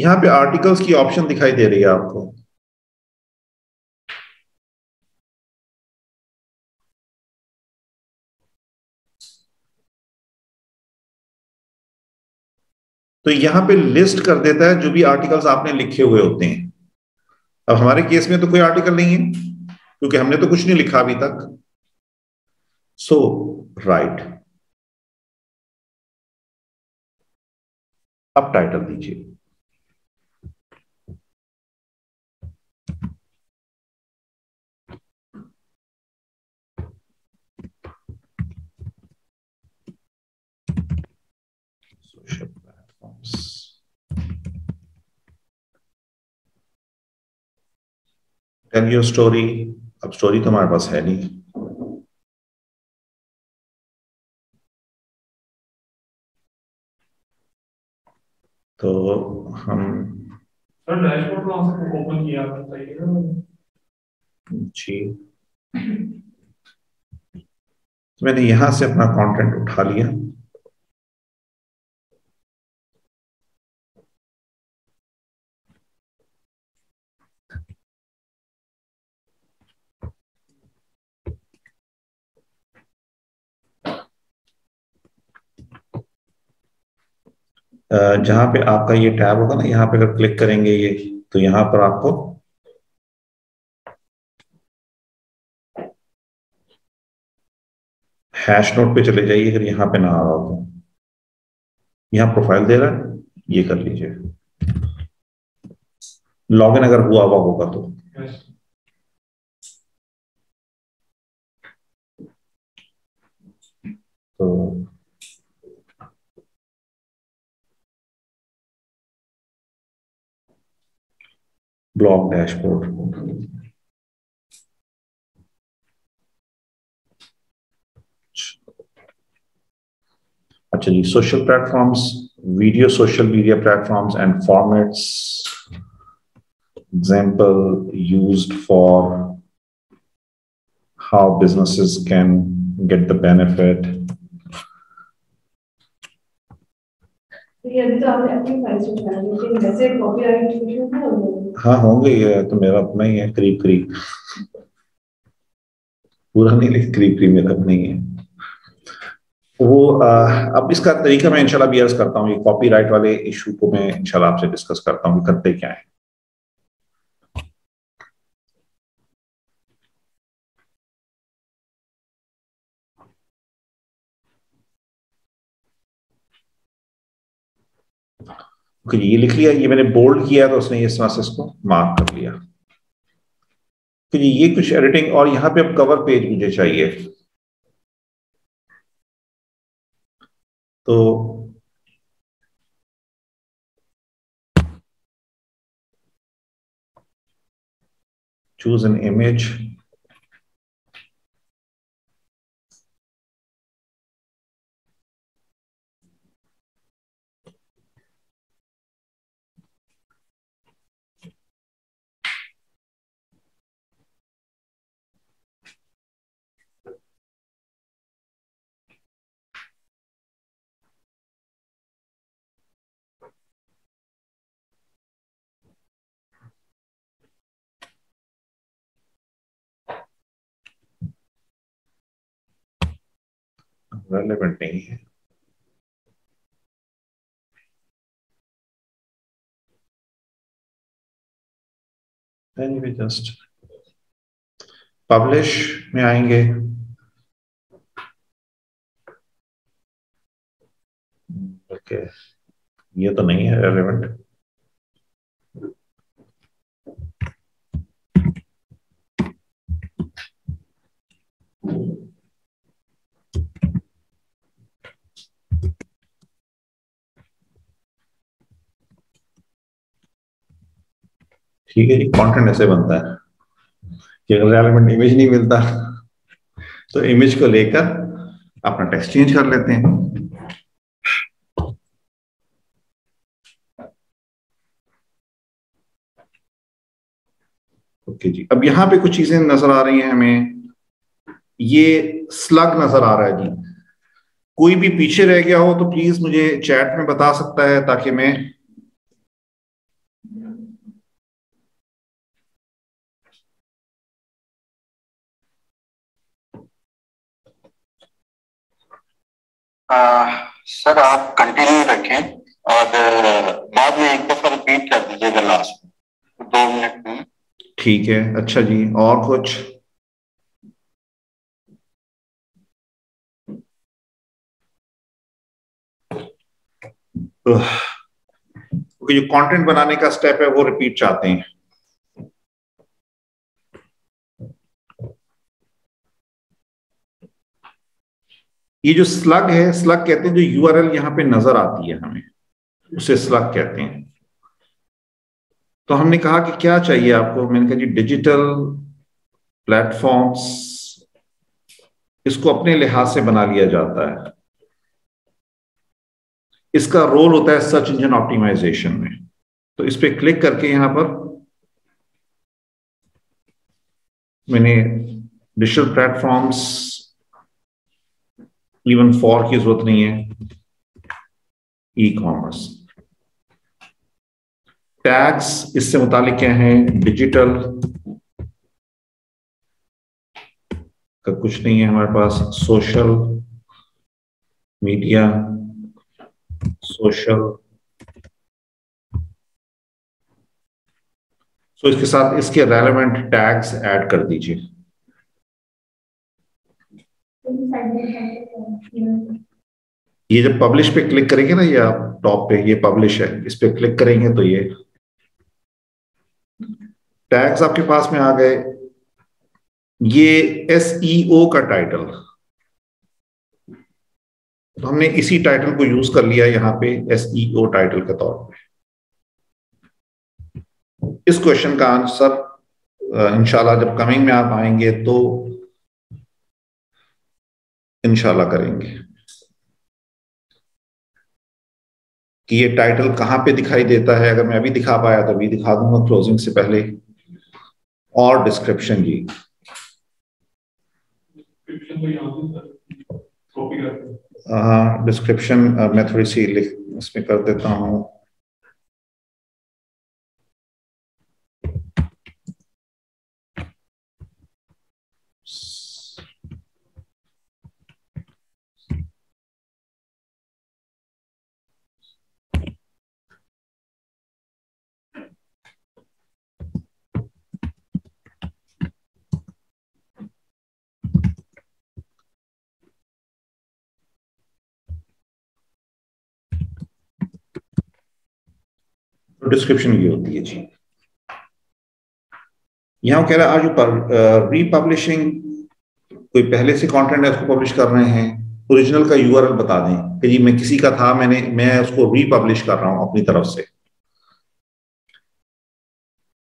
यहां पे आर्टिकल्स की ऑप्शन दिखाई दे रही है आपको, तो यहाँ पे लिस्ट कर देता है जो भी आर्टिकल्स आपने लिखे हुए होते हैं। अब हमारे केस में तो कोई आर्टिकल नहीं है क्योंकि हमने तो कुछ नहीं लिखा अभी तक। सो राइट, अब टाइटल दीजिए टेल योर स्टोरी। अब स्टोरी तो हमारे पास है नहीं, तो हम सर डैशबोर्ड ओपन किया जी, तो मैंने यहां से अपना कंटेंट उठा लिया। जहां पे आपका ये टैब होगा ना, यहाँ पे अगर क्लिक करेंगे ये, तो यहाँ पर आपको हैशनोड पे चले जाइए। अगर यहाँ पे ना आ रहा हो तो यहाँ प्रोफाइल दे रहा है, ये कर लीजिए लॉगिन अगर हुआ हुआ होगा तो। तो blog dashboard. अच्छा जी, social platforms, video social media platforms and formats, example used for how businesses can get the benefit. हाँ होंगे, ये तो मेरा अपना ही है, करीब करीब पूरा नहीं लेकिन करीब करीब मेरा अपना ही है वो। आ, अब इसका तरीका मैं इंशाल्लाह भी अर्ज करता हूँ, ये कॉपीराइट वाले इशू को मैं इंशाल्लाह आपसे डिस्कस करता हूँ करते क्या है। ओके, ये लिख लिया, ये मैंने बोल्ड किया तो उसने इस तरह से इसको मार्क कर लिया। फिर ये कुछ एडिटिंग, और यहाँ पे अब कवर पेज मुझे चाहिए, तो choose an image, रेलेवेंट नहीं है, एनीवे जस्ट पब्लिश में आएंगे, ओके okay. ये तो नहीं है रेलेवेंट, ठीक है जी। कंटेंट ऐसे बनता है कि अगर रेलेवेंट इमेज नहीं मिलता तो इमेज को लेकर अपना टेक्स्ट चेंज कर लेते हैं। ओके जी, अब यहाँ पे कुछ चीजें नजर आ रही हैं हमें, ये स्लग नजर आ रहा है जी, कोई भी पीछे रह गया हो तो प्लीज मुझे चैट में बता सकता है ताकि मैं आ, सर आप कंटिन्यू रखें और बाद में एक दफा रिपीट कर दीजिएगा लास्ट में दो मिनट में, ठीक है। अच्छा जी, और कुछ जो कंटेंट बनाने का स्टेप है वो रिपीट चाहते हैं। ये जो स्लग है, स्लग कहते हैं जो यूआरएल यहाँ पे नजर आती है हमें, उसे स्लग कहते हैं। तो हमने कहा कि क्या चाहिए आपको, मैंने कहा जी डिजिटल प्लेटफॉर्म्स, इसको अपने लिहाज से बना लिया जाता है, इसका रोल होता है सर्च इंजन ऑप्टिमाइजेशन में। तो इस पर क्लिक करके यहाँ पर मैंने डिजिटल प्लेटफॉर्म्स, इवन फॉर की जरूरत नहीं है, ई कॉमर्स टैग्स इससे मुतालिक क्या है, डिजिटल का कुछ नहीं है हमारे पास, सोशल मीडिया, सोशल, सो इसके साथ इसके रेलेवेंट टैग्स ऐड कर दीजिए। ये जब पब्लिश पे क्लिक करेंगे ना, ये आप टॉप पे ये पब्लिश है, इस पे क्लिक करेंगे तो ये टैग्स आपके पास में आ गए। ये एसईओ का टाइटल, तो हमने इसी टाइटल को यूज कर लिया यहाँ पे एसईओ टाइटल के तौर पे। इस क्वेश्चन का आंसर इंशाल्लाह जब कमिंग में आप आएंगे तो इंशाल्लाह करेंगे कि ये टाइटल कहाँ पे दिखाई देता है। अगर मैं अभी दिखा पाया तो अभी दिखा दूंगा क्लोजिंग से पहले। और डिस्क्रिप्शन जी डिस्क्रिप्शन मैं थोड़ी सी लिख इसमें कर देता हूँ। डिस्क्रिप्शन ये होती है जी। यहाँ कह रहा है आज रीपब्लिशिंग कोई पहले से कंटेंट है उसको पब्लिश कर रहे हैं, ओरिजिनल का यूआरएल बता दें कि जी मैं किसी का था, मैंने मैं उसको रीपब्लिश कर रहा हूं अपनी तरफ से।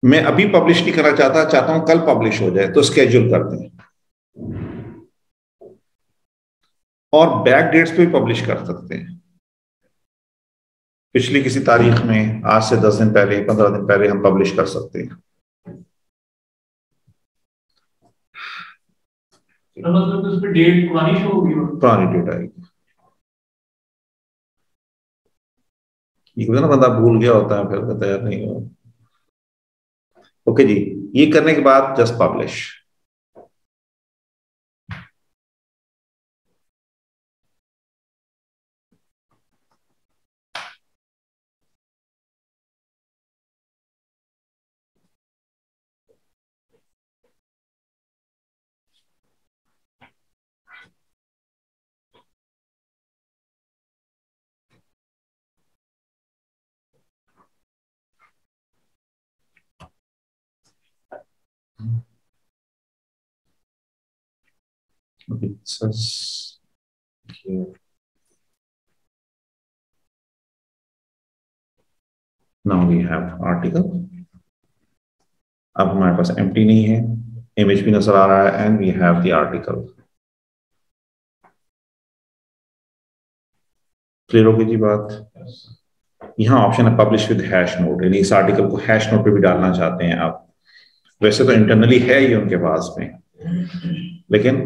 मैं अभी पब्लिश नहीं करना चाहता चाहता हूं कल पब्लिश हो जाए, तो स्केड्यूल कर दें और बैक डेट्स पे पब्लिश कर सकते हैं। पिछली किसी तारीख में आज से दस दिन पहले पंद्रह दिन पहले हम पब्लिश कर सकते हैं। मतलब उस पे डेट पुरानी शो होगी, पुरानी डेट आएगी। ये ना बंदा भूल गया होता है फिर कहता यार नहीं। ओके जी, ये करने के बाद just publish. It says here now we have article. अब हमारे पास empty नहीं है, image भी नजर आ रहा है and we have the article. Clear होगी जी बात। यहाँ ऑप्शन है पब्लिश विद हैश नोड, यानी इस आर्टिकल को हैश नोड पे भी डालना चाहते हैं आप। वैसे तो इंटरनली है ही उनके पास में, लेकिन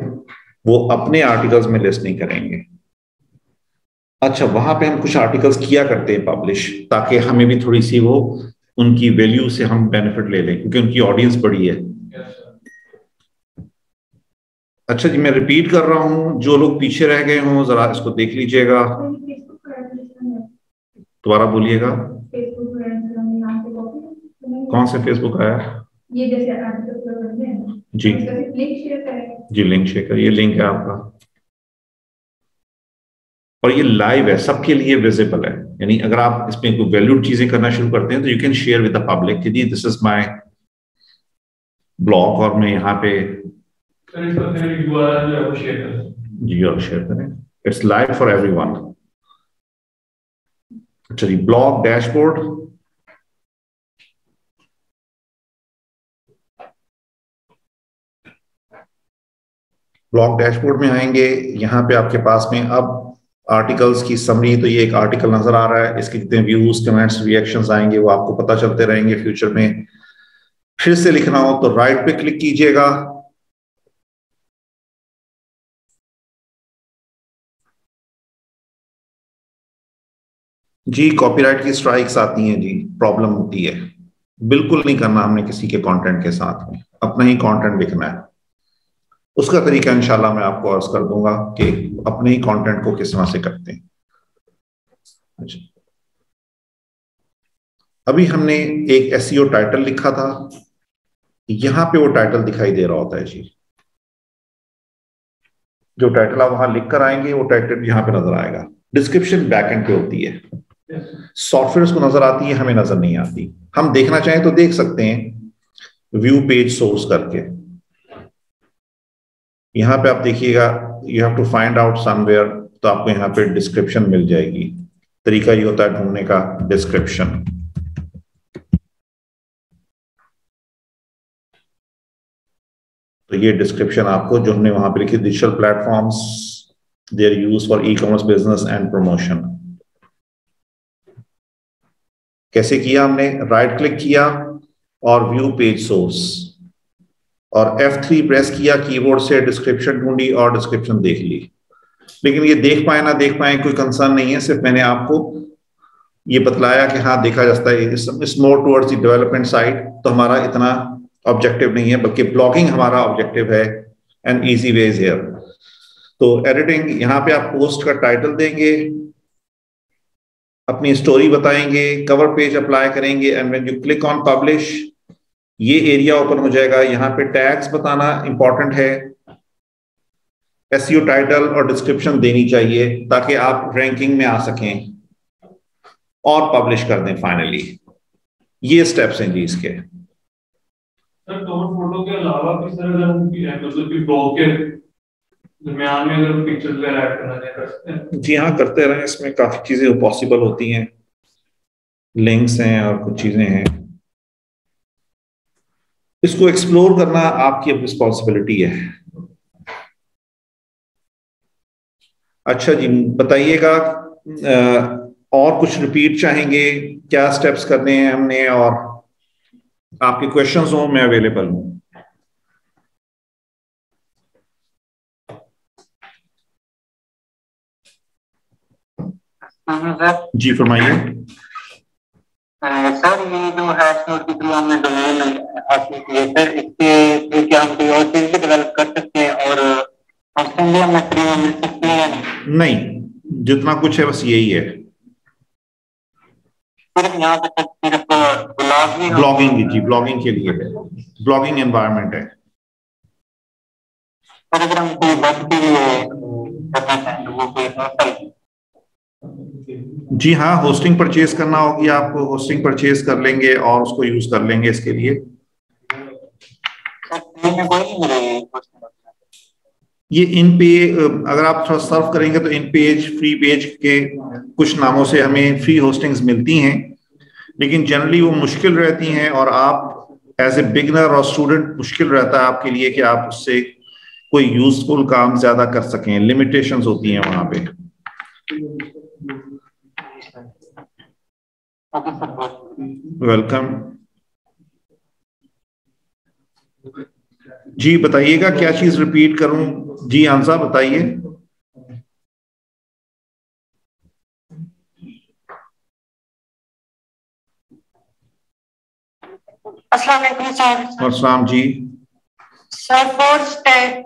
वो अपने आर्टिकल्स में लिस्ट नहीं करेंगे। अच्छा, वहां पे हम कुछ आर्टिकल्स किया करते हैं पब्लिश, ताकि हमें भी थोड़ी सी वो उनकी वैल्यू से हम बेनिफिट ले लें, क्योंकि उनकी ऑडियंस बड़ी है। अच्छा जी, मैं रिपीट कर रहा हूं, जो लोग पीछे रह गए हों जरा इसको देख लीजिएगा। दोबारा बोलिएगा कौन से फेसबुक आया ये जैसे आर्टिकल जी लिंक शेयर करें जी लिंक शेयर करें। ये लिंक है आपका और ये लाइव है, सबके लिए विजिबल है। यानी अगर आप इसमें कोई वैल्यूड चीजें करना शुरू करते हैं तो you can share with the public कि जी दिस इज माय ब्लॉग और मैं यहाँ पे जी और शेयर करें। It's live for everyone. अच्छा जी, ब्लॉग डैशबोर्ड ब्लॉग डैशबोर्ड में आएंगे। यहाँ पे आपके पास में अब आर्टिकल्स की समरी, तो ये एक आर्टिकल नजर आ रहा है, इसके कितने व्यूज कमेंट्स रिएक्शंस आएंगे वो आपको पता चलते रहेंगे फ्यूचर में। फिर से लिखना हो तो राइट पे क्लिक कीजिएगा, जी कॉपीराइट की स्ट्राइक्स आती हैं जी, प्रॉब्लम होती है। बिल्कुल नहीं करना हमने किसी के कंटेंट के साथ में, अपना ही कंटेंट लिखना है। उसका तरीका इंशाल्लाह मैं आपको अर्ज कर दूंगा कि अपने ही कंटेंट को किस तरह से करते हैं। अच्छा, अभी हमने एक एसईओ टाइटल लिखा था, यहां पे वो टाइटल दिखाई दे रहा होता है जी। जो टाइटल आप वहां लिख कर आएंगे वो टाइटल यहां पे नजर आएगा। डिस्क्रिप्शन बैकएंड पे होती है, सॉफ्टवेयर को नजर आती है, हमें नजर नहीं आती। हम देखना चाहें तो देख सकते हैं व्यू पेज सोर्स करके। यहाँ पे आप देखिएगा, you have to find out somewhere, तो आपको यहाँ पे डिस्क्रिप्शन मिल जाएगी। तरीका ये होता है ढूंढने का, डिस्क्रिप्शन। तो ये डिस्क्रिप्शन आपको जो हमने वहां पे लिखी, digital platforms there use for e commerce business and promotion, कैसे किया हमने, राइट क्लिक किया और व्यू पेज सोर्स और एफ थ्री प्रेस किया कीबोर्ड से, डिस्क्रिप्शन ढूंढी और डिस्क्रिप्शन देख ली। लेकिन ये देख पाए ना देख पाए कोई कंसर्न नहीं है, सिर्फ मैंने आपको ये बतलाया कि हाँ देखा जाता है, it's more towards the development side, तो हमारा इतना ऑब्जेक्टिव नहीं है, बल्कि ब्लॉगिंग हमारा ऑब्जेक्टिव है and easy way is here. तो एडिटिंग, यहाँ पे आप पोस्ट का टाइटल देंगे, अपनी स्टोरी बताएंगे, कवर पेज अप्लाई करेंगे and when you click on publish ये एरिया ओपन हो जाएगा। यहाँ पे टैग्स बताना इंपॉर्टेंट है, एसईओ टाइटल और डिस्क्रिप्शन देनी चाहिए ताकि आप रैंकिंग में आ सकें और पब्लिश कर दें फाइनली। ये स्टेप्स हैं जी इसके। सर कवर फोटो के अलावा किस तरह का मतलब कि ब्लॉग के दरमियान में अगर पिक्चर वगैरह ऐड करना चाहे कर सकते हैं? जी हाँ, करते रहें, इसमें काफी चीजें पॉसिबल होती हैं, लिंक्स हैं और कुछ चीजें हैं, इसको एक्सप्लोर करना आपकी अब रिस्पॉन्सिबिलिटी है। अच्छा जी, बताइएगा और कुछ रिपीट चाहेंगे, क्या स्टेप्स करने हैं हमने, और आपके क्वेश्चंस हो मैं अवेलेबल हूं। जी फरमाइए। सर ये जो हैशनोड के थ्रू हमने डोमेन हासिल की है सर, इससे क्या हम कोई और चीज भी डेवलप कर सकते हैं और ऑप्शन भी हमें फ्री में मिल सकती है या नहीं? नहीं, जितना कुछ है बस यही है, ब्लॉगिंग जी, ब्लॉगिंग के लिए है, ब्लॉगिंग एनवायरनमेंट है। जी हाँ, होस्टिंग परचेज करना होगी आपको, होस्टिंग परचेज कर लेंगे और उसको यूज कर लेंगे इसके लिए। ये इन पे अगर आप थोड़ा सर्फ करेंगे तो इन पेज, फ्री पेज के कुछ नामों से हमें फ्री होस्टिंग्स मिलती हैं, लेकिन जनरली वो मुश्किल रहती हैं और आप एज ए बिगनर और स्टूडेंट मुश्किल रहता है आपके लिए कि आप उससे कोई यूजफुल काम ज्यादा कर सकें, लिमिटेशंस होती हैं वहां पे। वेलकम जी, बताइएगा क्या चीज रिपीट करूं। जी आंसर बताइए। अस्सलाम वालेकुम सर। अस्सलाम जी। Sir four step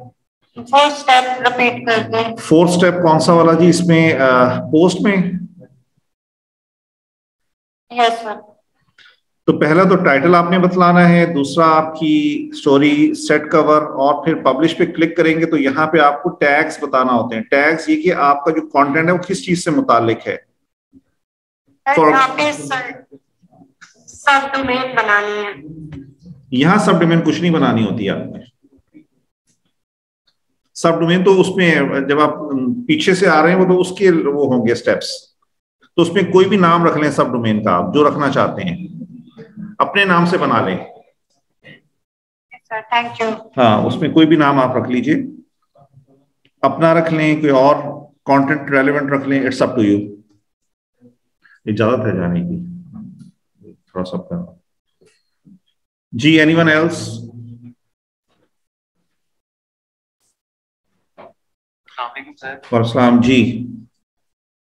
four step repeat कर दें। फोर स्टेप कौन सा वाला जी, इसमें पोस्ट में? Yes sir. तो पहला तो टाइटल आपने बतलाना है, दूसरा आपकी स्टोरी, सेट कवर और फिर पब्लिश पे क्लिक करेंगे तो यहाँ पे आपको टैग्स बताना होते हैं। टैग्स ये कि आपका जो कंटेंट है वो किस चीज से मुतालिक है। यहाँ पे सब डोमेन बनानी है। यहाँ सब डोमेन कुछ नहीं बनानी होती है आपने, सब डोमेन तो उसमें जब आप पीछे से आ रहे हैं वो तो उसके वो होंगे स्टेप्स, तो उसमें कोई भी नाम रख लें सब डोमेन का, आप जो रखना चाहते हैं अपने नाम से बना लें। Thank you. हाँ, उसमें कोई भी नाम आप रख लीजिए, अपना रख लें, कोई और कंटेंट रेलेवेंट रख लें, इट्स अप टू यू। इजाजत है जाने की, थोड़ा सा करना जी। Anyone else? और सलाम जी।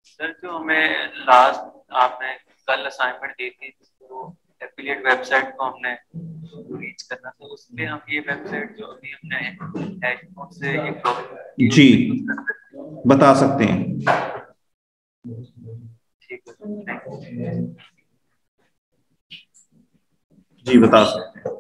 सर जो हमें लास्ट आपने कल असाइनमेंट दी थी तो एफिलिएट वेबसाइट को हमने रीच करना था, उसमें हम ये वेबसाइट जो अभी हमने हैशनोड से ये जी बता सकते हैं। ठीक है जी, बता सकते हैं।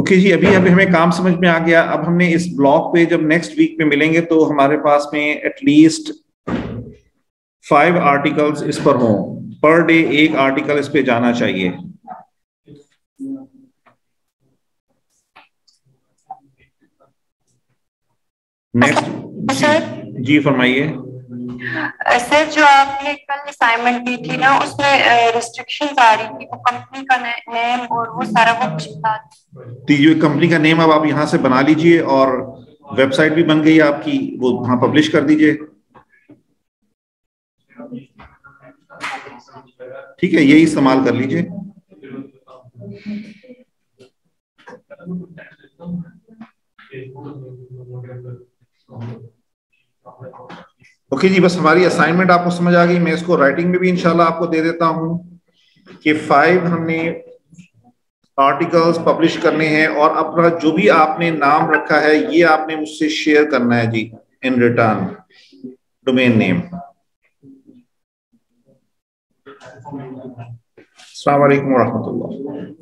ओके okay जी, अभी अभी हमें काम समझ में आ गया। अब हमने इस ब्लॉग पे जब नेक्स्ट वीक पे मिलेंगे तो हमारे पास में एटलीस्ट फाइव आर्टिकल्स इस पर हों, पर डे एक आर्टिकल इस पे जाना चाहिए। नेक्स्ट जी, जी फरमाइए। सर जो आपने कल असाइनमेंट दी थी ना उसमें रिस्ट्रिक्शंस आ रही थी, वो कंपनी का नेम और वो सारा वो कुछ बता दीजिए। कंपनी का नेम अब आप यहाँ से बना लीजिए और वेबसाइट भी बन गई आपकी, वो वहाँ पब्लिश कर दीजिए। ठीक है, यही इस्तेमाल कर लीजिए। ओके जी, बस हमारी असाइनमेंट आपको समझ आ गई। मैं इसको राइटिंग में भी इंशाल्लाह आपको दे देता हूं कि फाइव हमने आर्टिकल्स पब्लिश करने हैं और अपना जो भी आपने नाम रखा है ये आपने मुझसे शेयर करना है जी, इन रिटर्न डोमेन नेम। अस्सलाम वालेकुम व रहमतुल्लाह।